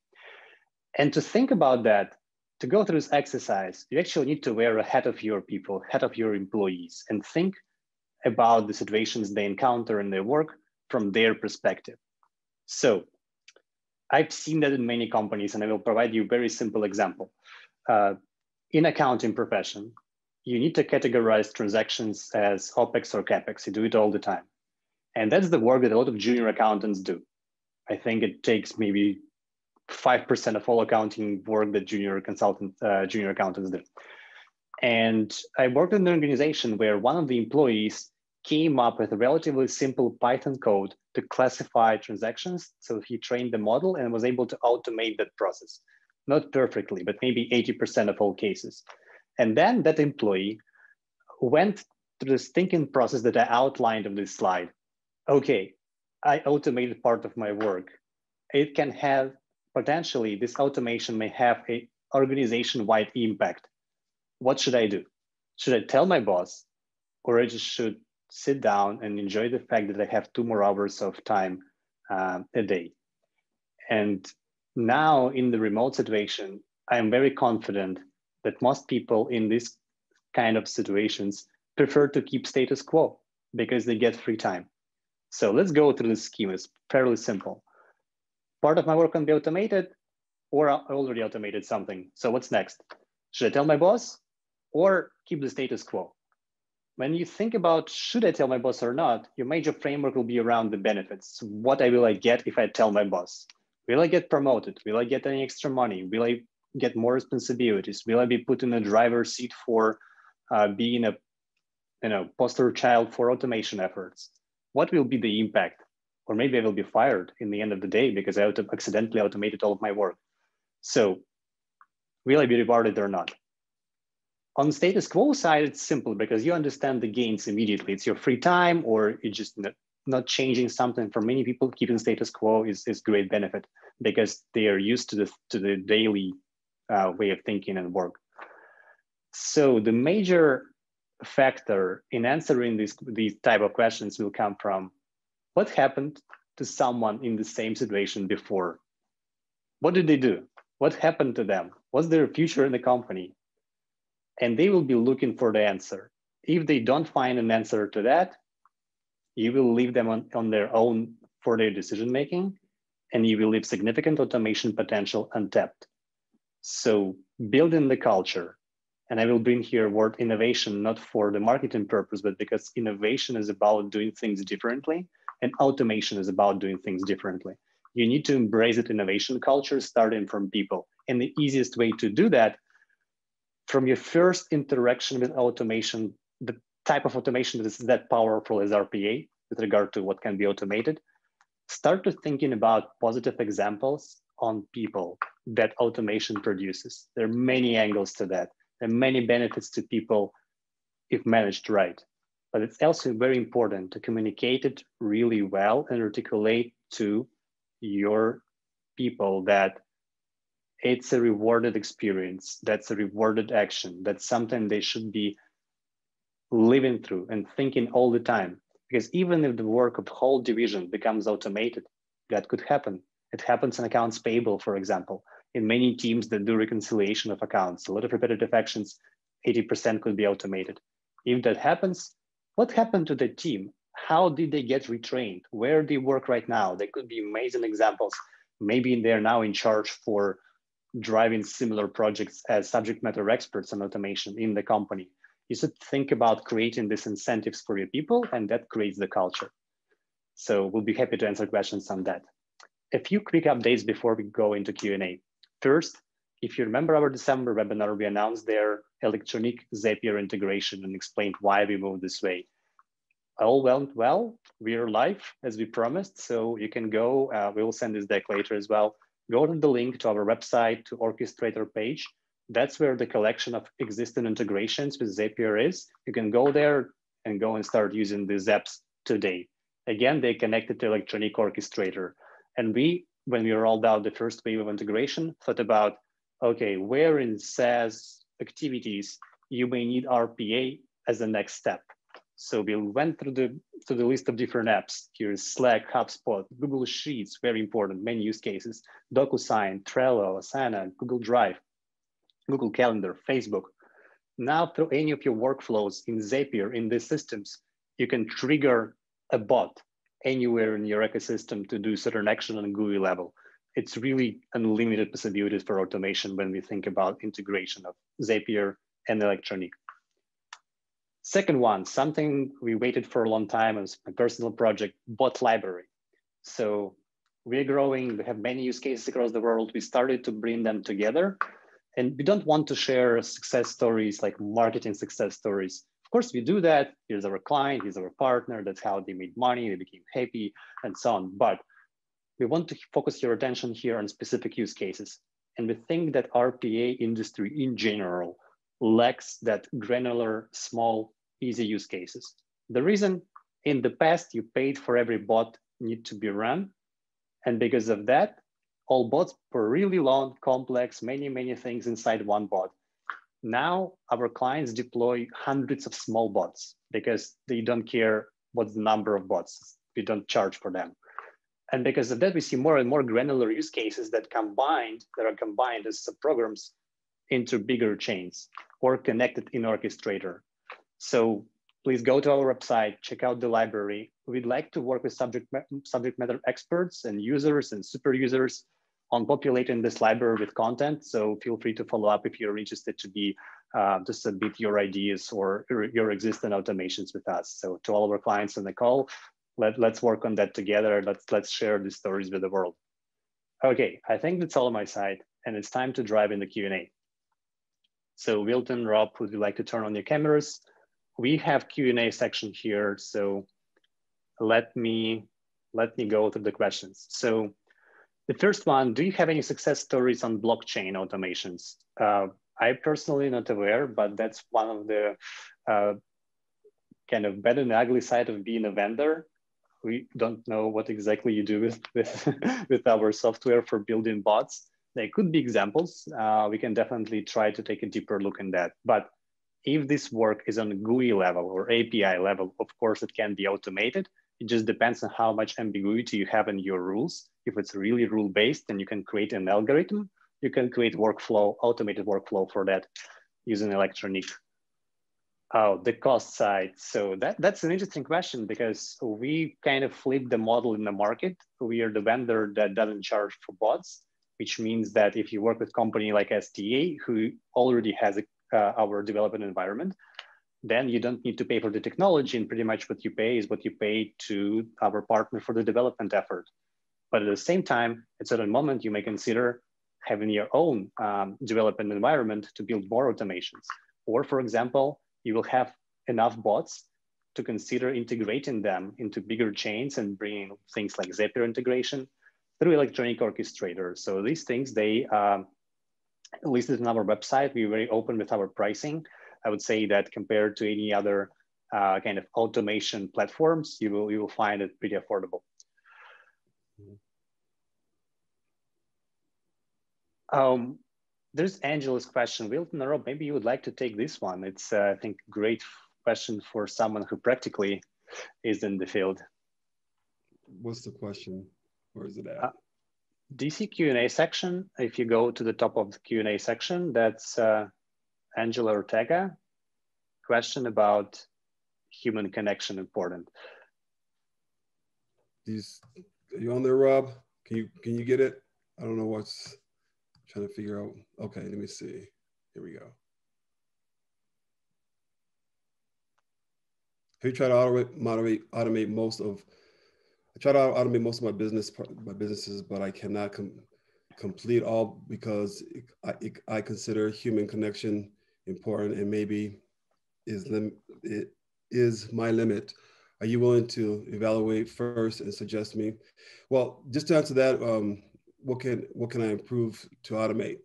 And to think about that, to go through this exercise, you actually need to wear a hat of your people, hat of your employees, and think about the situations they encounter in their work from their perspective. So I've seen that in many companies, and I will provide you a very simple example. Uh, in accounting profession, you need to categorize transactions as OPEX or CAPEX. You do it all the time. And that's the work that a lot of junior accountants do. I think it takes maybe five percent of all accounting work that junior consultant, uh, junior accountants do. And I worked in an organization where one of the employees came up with a relatively simple Python code to classify transactions. So he trained the model and was able to automate that process. Not perfectly, but maybe eighty percent of all cases. And then that employee went through this thinking process that I outlined on this slide. Okay, I automated part of my work. It can have potentially, this automation may have an organization-wide impact. What should I do? Should I tell my boss, or I just should sit down and enjoy the fact that I have two more hours of time um, a day? And now in the remote situation, I'm very confident that most people in this kind of situations prefer to keep status quo because they get free time. So let's go through the scheme. It's fairly simple. Part of my work can be automated, or I already automated something. So what's next? Should I tell my boss or keep the status quo? When you think about should I tell my boss or not, your major framework will be around the benefits. What will I get if I tell my boss? Will I get promoted? Will I get any extra money? Will I get more responsibilities? Will I be put in a driver's seat for uh, being a you know, poster child for automation efforts? What will be the impact? Or maybe I will be fired in the end of the day because I auto accidentally automated all of my work. So will I be rewarded or not? On the status quo side, it's simple because you understand the gains immediately. It's your free time, or it's just not changing something. For many people, keeping status quo is, is great benefit because they are used to the, to the daily uh, way of thinking and work. So the major factor in answering these, these type of questions will come from what happened to someone in the same situation before? What did they do? What happened to them? What's their future in the company? And they will be looking for the answer. If they don't find an answer to that, you will leave them on, on their own for their decision-making, and you will leave significant automation potential untapped. So building the culture And I will bring here word innovation, not for the marketing purpose, but because innovation is about doing things differently and automation is about doing things differently. You need to embrace that innovation culture starting from people. And the easiest way to do that, from your first interaction with automation, the type of automation that is that powerful is R P A with regard to what can be automated, start to thinking about positive examples on people that automation produces. There are many angles to that. There are many benefits to people if managed right. But it's also very important to communicate it really well and articulate to your people that it's a rewarded experience, that's a rewarded action, that's something they should be living through and thinking all the time. Because even if the work of the whole division becomes automated, that could happen. It happens in accounts payable, for example. In many teams that do reconciliation of accounts, a lot of repetitive actions, eighty percent could be automated. If that happens, what happened to the team? How did they get retrained? Where do they work right now? There could be amazing examples. Maybe they're now in charge for driving similar projects as subject matter experts on automation in the company. You should think about creating these incentives for your people, and that creates the culture. So we'll be happy to answer questions on that. A few quick updates before we go into Q and A. First, if you remember our December webinar, we announced their ElectroNeek Zapier integration and explained why we moved this way. All went well. We are live as we promised, so you can go. Uh, we will send this deck later as well. Go to the link to our website, to Orchestrator page. That's where the collection of existing integrations with Zapier is. You can go there and go and start using these apps today. Again, they connected to ElectroNeek Orchestrator. And we, when we rolled out the first wave of integration, thought about, okay, where in SaaS activities you may need R P A as the next step. So we went through the, through the list of different apps. Here's Slack, HubSpot, Google Sheets, very important, many use cases, DocuSign, Trello, Asana, Google Drive, Google Calendar, Facebook. Now through any of your workflows in Zapier, in these systems, you can trigger a bot anywhere in your ecosystem to do certain action on a G U I level. It's really unlimited possibilities for automation when we think about integration of Zapier and ElectroNeek. Second one, something we waited for a long time as a personal project, bot library. So we're growing, we have many use cases across the world. We started to bring them together. And we don't want to share success stories like marketing success stories. Of course, we do that. Here's our client, here's our partner. That's how they made money. They became happy and so on. But we want to focus your attention here on specific use cases. And we think that R P A industry in general lacks that granular, small, easy use cases. The reason, in the past, you paid for every bot need to be run. And because of that, all bots were really long, complex, many, many things inside one bot. Now our clients deploy hundreds of small bots because they don't care what's the number of bots. We don't charge for them. And because of that, we see more and more granular use cases that combined, that are combined as subprograms into bigger chains or connected in Orchestrator. So please go to our website, check out the library. We'd like to work with subject, subject matter experts and users and super users on populating this library with content. So feel free to follow up if you're interested to be, uh, to submit your ideas or your existing automations with us. So to all of our clients on the call, let, let's work on that together. Let's, let's share these stories with the world. Okay, I think that's all on my side and it's time to drive in the Q and A. So Wilton, Rob, would you like to turn on your cameras? We have Q and A section here. So let me, let me go through the questions. So the first one, do you have any success stories on blockchain automations? Uh, I personally not aware, but that's one of the uh, kind of bad and ugly side of being a vendor. We don't know what exactly you do with, with, with our software for building bots. There could be examples. Uh, we can definitely try to take a deeper look in that. But if this work is on a G U I level or A P I level, of course it can be automated. It just depends on how much ambiguity you have in your rules. If it's really rule-based, then you can create an algorithm. You can create workflow, automated workflow for that using ElectroNeek. Oh, the cost side. So that, that's an interesting question because we kind of flipped the model in the market. We are the vendor that doesn't charge for bots, which means that if you work with a company like S T A, who already has a, uh, our development environment, then you don't need to pay for the technology, and pretty much what you pay is what you pay to our partner for the development effort. But at the same time, at a certain moment, you may consider having your own um, development environment to build more automations. Or for example, you will have enough bots to consider integrating them into bigger chains and bringing things like Zapier integration through electronic orchestrator. So these things, they um, listed on our website. We were very open with our pricing. I would say that compared to any other uh, kind of automation platforms, you will, you will find it pretty affordable. Um, there's Angela's question. Wilton or Rob, maybe you would like to take this one. It's, uh, I think, great question for someone who practically is in the field. What's the question? Where is it at? Uh, D C Q and A section. If you go to the top of the Q and A section, that's uh, Angela Ortega. Question about human connection important. These, are you on there, Rob? Can you can you get it? I don't know what's. Trying to figure out, okay, let me see. Here we go. Have you tried to automate, moderate, automate most of, I try to automate most of my business, my businesses, but I cannot com complete all because it, I, it, I consider human connection important and maybe is, lim it is my limit. Are you willing to evaluate first and suggest me? Well, just to answer that, um, What can what can I improve to automate?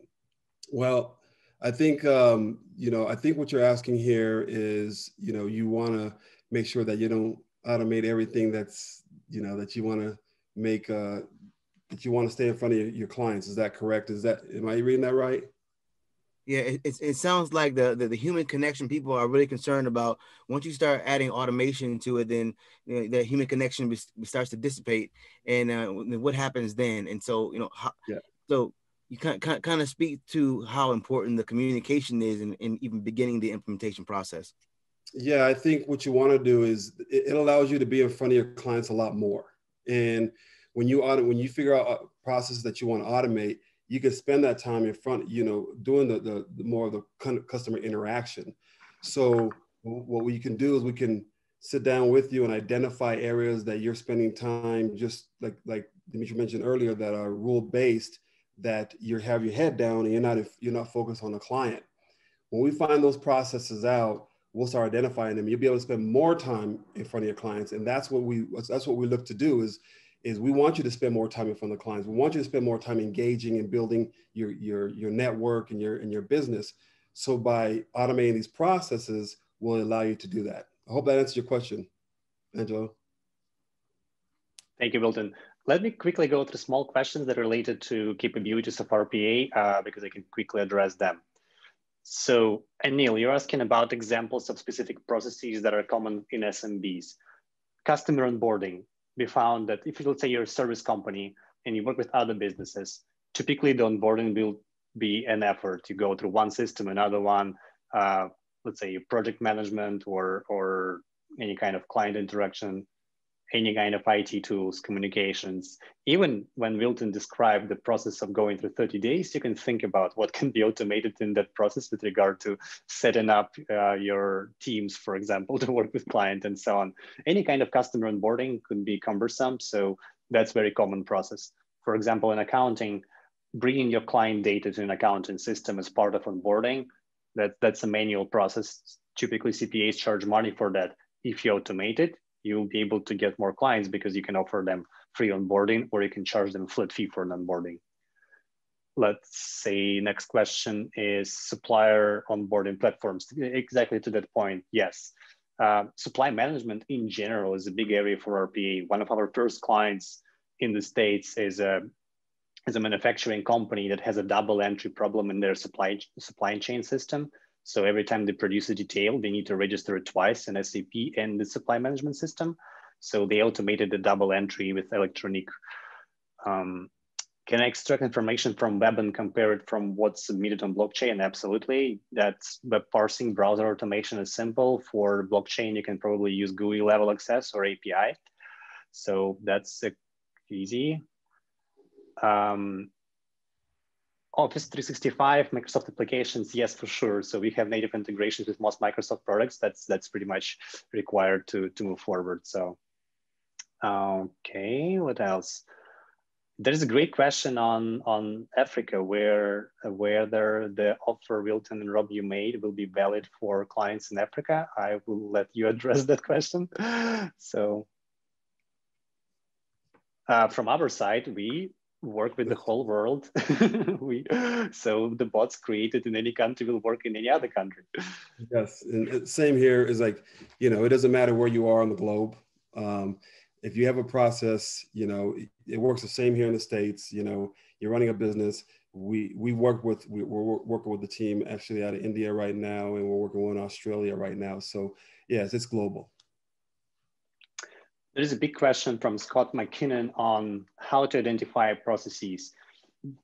Well, I think um, you know. I think what you're asking here is you know you want to make sure that you don't automate everything that's you know that you want to make uh, that you want to stay in front of your, your clients. Is that correct? Is that am I reading that right? Yeah, it, it, it sounds like the, the the human connection people are really concerned about. Once you start adding automation to it, then you know, that human connection be, starts to dissipate, and uh, what happens then? And so you know, how, yeah. so you kind of, kind of speak to how important the communication is, in, in even beginning the implementation process. Yeah, I think what you want to do is it, it allows you to be in front of your clients a lot more, and when you audit, when you figure out processes that you want to automate. You can spend that time in front, you know, doing the, the, the more of the customer interaction. So what we can do is we can sit down with you and identify areas that you're spending time, just like, like Dmitry mentioned earlier, that are rule-based, that you have your head down and you're not, you're not focused on the client. When we find those processes out, we'll start identifying them. You'll be able to spend more time in front of your clients. And that's what we, that's what we look to do is, is we want you to spend more time in front of the clients. We want you to spend more time engaging and building your, your, your network and your, and your business. So by automating these processes, will allow you to do that. I hope that answers your question, Angelo. Thank you, Wilton. Let me quickly go through small questions that are related to capabilities of R P A uh, because I can quickly address them. So, Anil, you're asking about examples of specific processes that are common in S M Bs. Customer onboarding. We found that if you, let's say you're a service company and you work with other businesses, typically the onboarding will be an effort. You go through one system, another one, uh, let's say project management or, or any kind of client interaction, any kind of I T tools, communications. Even when Wilton described the process of going through thirty days, you can think about what can be automated in that process with regard to setting up uh, your teams, for example, to work with client and so on. Any kind of customer onboarding could be cumbersome, so that's a very common process. For example, in accounting, bringing your client data to an accounting system as part of onboarding, that, that's a manual process. Typically, C P As charge money for that. If you automate it, you'll be able to get more clients because you can offer them free onboarding or you can charge them a flat fee for an onboarding. Let's say next question is supplier onboarding platforms. Exactly to that point, yes. Uh, supply management in general is a big area for R P A. One of our first clients in the States is a, is a manufacturing company that has a double entry problem in their supply, supply chain system. So every time they produce a detail, they need to register it twice in S A P and the supply management system. So they automated the double entry with ElectroNeek. Um, can I extract information from web and compare it from what's submitted on blockchain? Absolutely. That's web parsing. Browser automation is simple. For blockchain, you can probably use G U I level access or A P I. So that's uh, easy. Um, Office three sixty-five, Microsoft applications, yes, for sure. So we have native integrations with most Microsoft products. That's that's pretty much required to, to move forward. So, okay, what else? There's a great question on, on Africa, where whether the offer Wilton and Rob you made will be valid for clients in Africa. I will let you address that question. So uh, from our side, we work with the whole world. we, so the bots created in any country will work in any other country. Yes, and same here is like, you know, it doesn't matter where you are on the globe. Um, If you have a process, you know, it works the same here in the States. You know, you're running a business. We we work with, we, we're working with the team actually out of India right now, and we're working with Australia right now. So yes, it's global. There is a big question from Scott McKinnon on how to identify processes.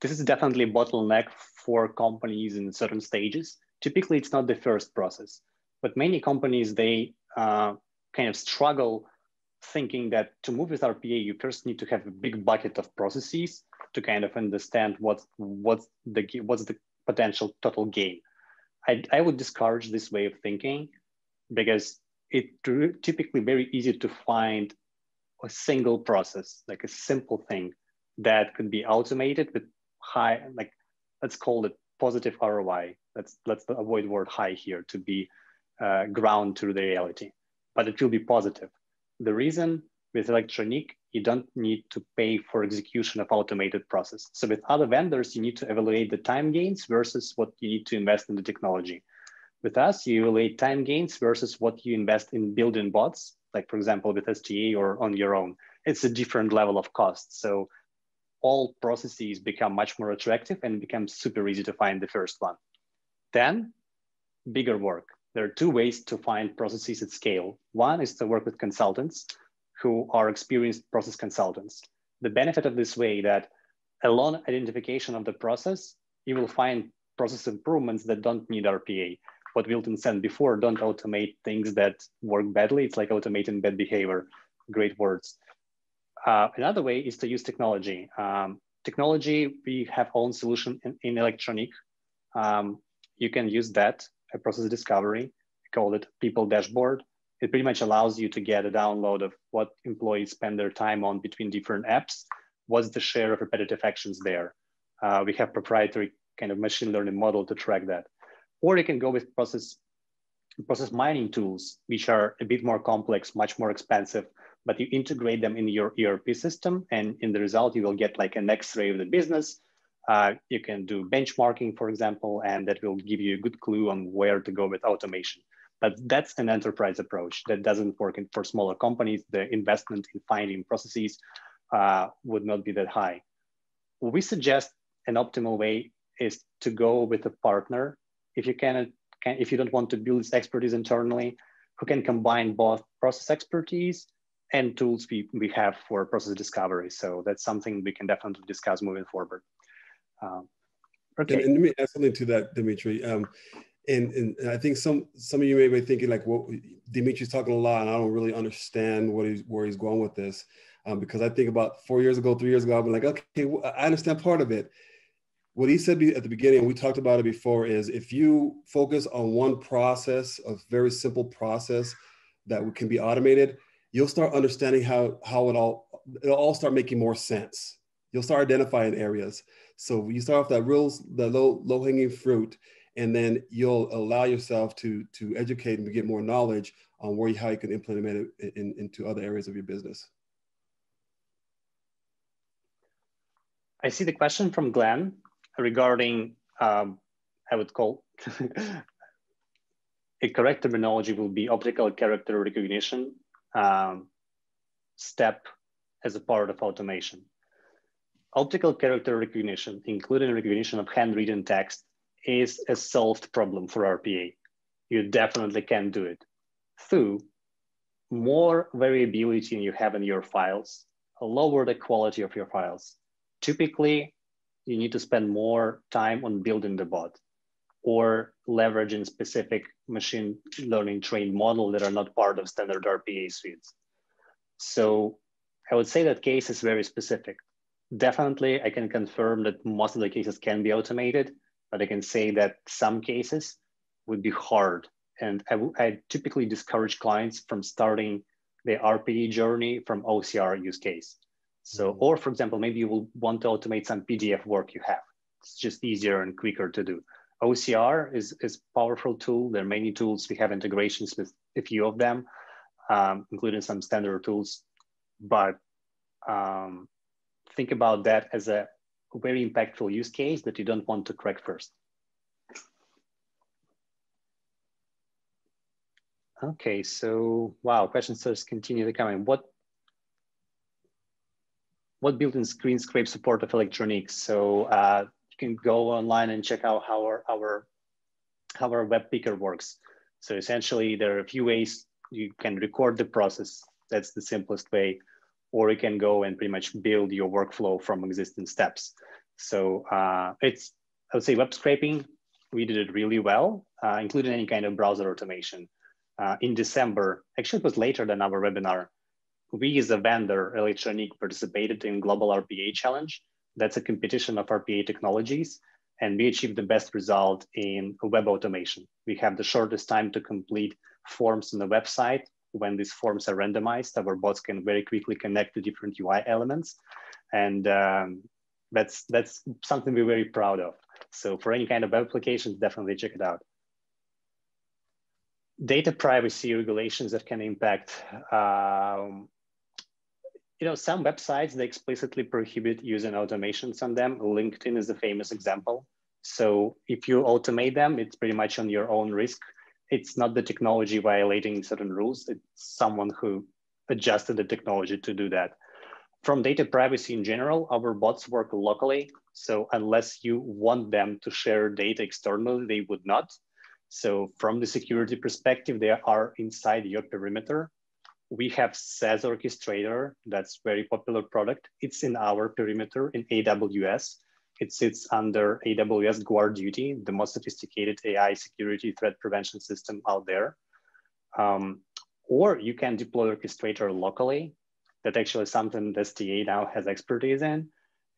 This is definitely a bottleneck for companies in certain stages. Typically, it's not the first process, but many companies, they uh, kind of struggle thinking that to move with R P A, you first need to have a big bucket of processes to kind of understand what's, what's, the, what's the potential total gain. I, I would discourage this way of thinking because it's typically very easy to find a single process, like a simple thing that could be automated with high, like let's call it positive R O I. Let's, let's avoid word high here to be uh, ground to the reality, but it will be positive. The reason with ElectroNeek, you don't need to pay for execution of automated process. So with other vendors, you need to evaluate the time gains versus what you need to invest in the technology. With us, you evaluate time gains versus what you invest in building bots, like for example, with S T A or on your own. It's a different level of cost. So all processes become much more attractive and become super easy to find the first one. Then bigger work. There are two ways to find processes at scale. One is to work with consultants who are experienced process consultants. The benefit of this way that along identification of the process, you will find process improvements that don't need R P A. What Wilton said before, don't automate things that work badly. It's like automating bad behavior, great words. Uh, another way is to use technology. Um, technology, we have own solution in, in ElectroNeek. Um, you can use that. A process discovery, we call it People Dashboard. It pretty much allows you to get a download of what employees spend their time on between different apps. What's the share of repetitive actions there? Uh, we have proprietary kind of machine learning model to track that. Or you can go with process, process mining tools, which are a bit more complex, much more expensive, but you integrate them in your E R P system. And in the result, you will get like an X-ray of the business. Uh, you can do benchmarking, for example, and that will give you a good clue on where to go with automation. But that's an enterprise approach that doesn't work in, for smaller companies. The investment in finding processes uh, would not be that high. We suggest an optimal way is to go with a partner. If you can, can, if you don't want to build this expertise internally, who can combine both process expertise and tools we, we have for process discovery. So that's something we can definitely discuss moving forward. Um, okay. And, and let me add something to that, Dmitry. Um, and, and I think some some of you may be thinking like, well, Dmitry's talking a lot and I don't really understand what he's, where he's going with this. Um, because I think about four years ago, three years ago, I've been like, okay, well, I understand part of it. What he said at the beginning, and we talked about it before, is if you focus on one process, a very simple process that can be automated, you'll start understanding how, how it all, it'll all start making more sense. You'll start identifying areas. So you start off that real, the low, low hanging fruit, and then you'll allow yourself to, to educate and to get more knowledge on where you, how you can implement it in, into other areas of your business. I see the question from Glenn regarding, um, I would call, a correct terminology will be optical character recognition um, step as a part of automation. Optical character recognition, including recognition of handwritten text, is a solved problem for R P A. You definitely can do it. Through more variability you have in your files, lower the quality of your files. Typically, you need to spend more time on building the bot or leveraging specific machine learning trained models that are not part of standard R P A suites. So I would say that case is very specific. definitely I can confirm that most of the cases can be automated, but I can say that some cases would be hard. And I, I typically discourage clients from starting the R P A journey from O C R use case. So, or for example, maybe you will want to automate some P D F work you have. It's just easier and quicker to do. O C R is is a powerful tool. There are many tools. We have integrations with a few of them, um, including some standard tools. But um, think about that as a very impactful use case that you don't want to crack first. Okay, so wow, questions just continue to come in. What what built-in screen scrape support of ElectroNeek? So uh, you can go online and check out how our, our how our web picker works. So essentially, there are a few ways you can record the process. That's the simplest way, or you can go and pretty much build your workflow from existing steps. So uh, it's, I would say, web scraping. We did it really well, uh, including any kind of browser automation. Uh, in December, actually it was later than our webinar, we as a vendor, ElectroNeek, participated in Global R P A Challenge. That's a competition of R P A technologies, and we achieved the best result in web automation. We have the shortest time to complete forms on the website. When these forms are randomized, our bots can very quickly connect to different U I elements. And um, that's, that's something we're very proud of. So for any kind of applications, definitely check it out. Data privacy regulations that can impact, um, you know, some websites, they explicitly prohibit using automations on them. LinkedIn is a famous example. So if you automate them, it's pretty much on your own risk. It's not the technology violating certain rules. It's someone who adjusted the technology to do that. From data privacy in general, our bots work locally. So unless you want them to share data externally, they would not. So from the security perspective, they are inside your perimeter. We have S E S Orchestrator, that's a very popular product. It's in our perimeter in A W S. It sits under A W S Guard Duty, the most sophisticated A I security threat prevention system out there. Um, or you can deploy Orchestrator locally. That's actually something that S T A now has expertise in.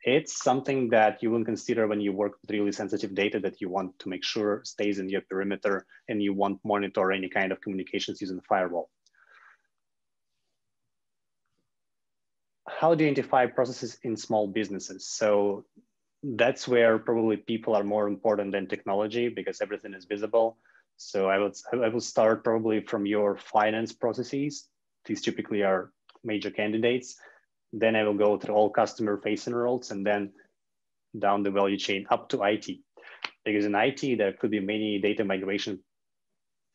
It's something that you will consider when you work with really sensitive data that you want to make sure stays in your perimeter and you want to monitor any kind of communications using the firewall. How do you identify processes in small businesses? So that's where probably people are more important than technology because everything is visible. So I would, I will start probably from your finance processes. These typically are major candidates. Then I will go through all customer facing roles and then down the value chain up to I T. Because in I T, there could be many data migration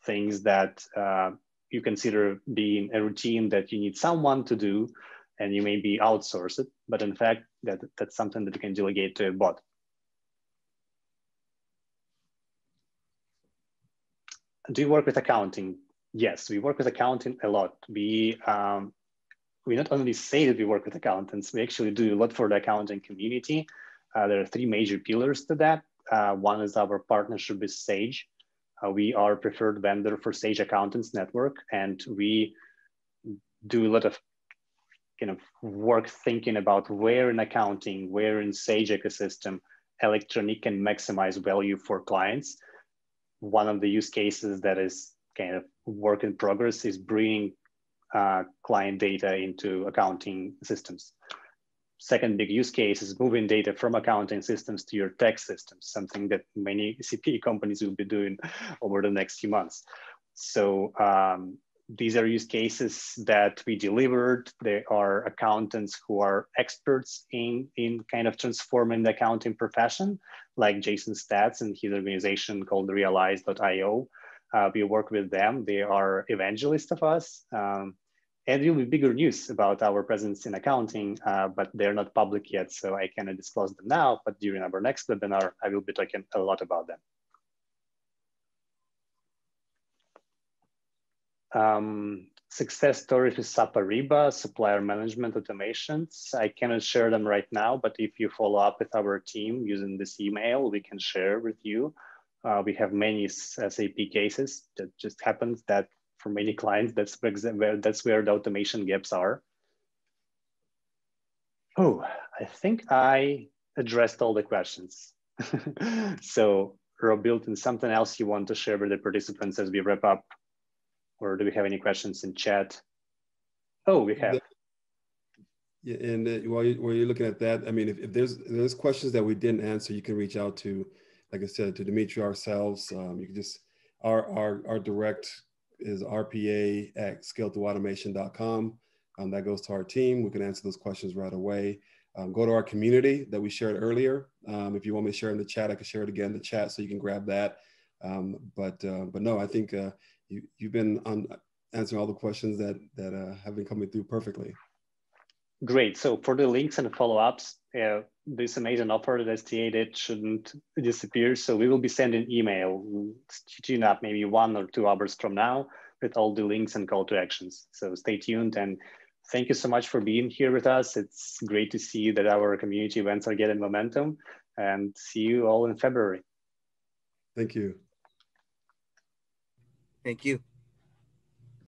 things that uh, you consider being a routine that you need someone to do and you may be outsourced, but in fact, that, that's something that you can delegate to a bot. Do you work with accounting? Yes, we work with accounting a lot. We, um, We not only say that we work with accountants, we actually do a lot for the accounting community. Uh, there are three major pillars to that. Uh, one is our partnership with Sage. Uh, we are preferred vendor for Sage Accountants Network, and we do a lot of kind of work thinking about where in accounting, where in Sage ecosystem, ElectroNeek can maximize value for clients. One of the use cases that is kind of work in progress is bringing Uh, client data into accounting systems. Second big use case is moving data from accounting systems to your tax systems, something that many C P A companies will be doing over the next few months. So um, these are use cases that we delivered. There are accountants who are experts in, in kind of transforming the accounting profession, like Jason Statz and his organization called Realize dot i o. Uh, we work with them. They are evangelists of us. Um, and there will be bigger news about our presence in accounting, uh, but they're not public yet, so I cannot disclose them now, but during our next webinar, I will be talking a lot about them. Um, success stories with S A P Ariba, supplier management automations. I cannot share them right now, but if you follow up with our team using this email, we can share with you. Uh, we have many S A P cases that just happens that for many clients, that's where, that's where the automation gaps are. oh, I think I addressed all the questions. So Rob, Wilton, something else you want to share with the participants as we wrap up? Or do we have any questions in chat? Oh, we have. Yeah, and uh, while, you, while you're looking at that, I mean, if, if there's if there's questions that we didn't answer, you can reach out to, like I said, to Dmitry ourselves. Um, you can just, our, our, our direct is R P A at scale through automation dot com. Um, that goes to our team. We can answer those questions right away. Um, go to our community that we shared earlier. Um, if you want me to share in the chat, I can share it again in the chat so you can grab that. Um, but uh, but no, I think uh, you, you've been on answering all the questions that, that uh, have been coming through perfectly. Great. So for the links and follow-ups, uh, this amazing offer that S T A did shouldn't disappear. So we will be sending email, tune up maybe one or two hours from now with all the links and call to actions. So stay tuned and thank you so much for being here with us. It's great to see that our community events are getting momentum, and see you all in February. Thank you. Thank you.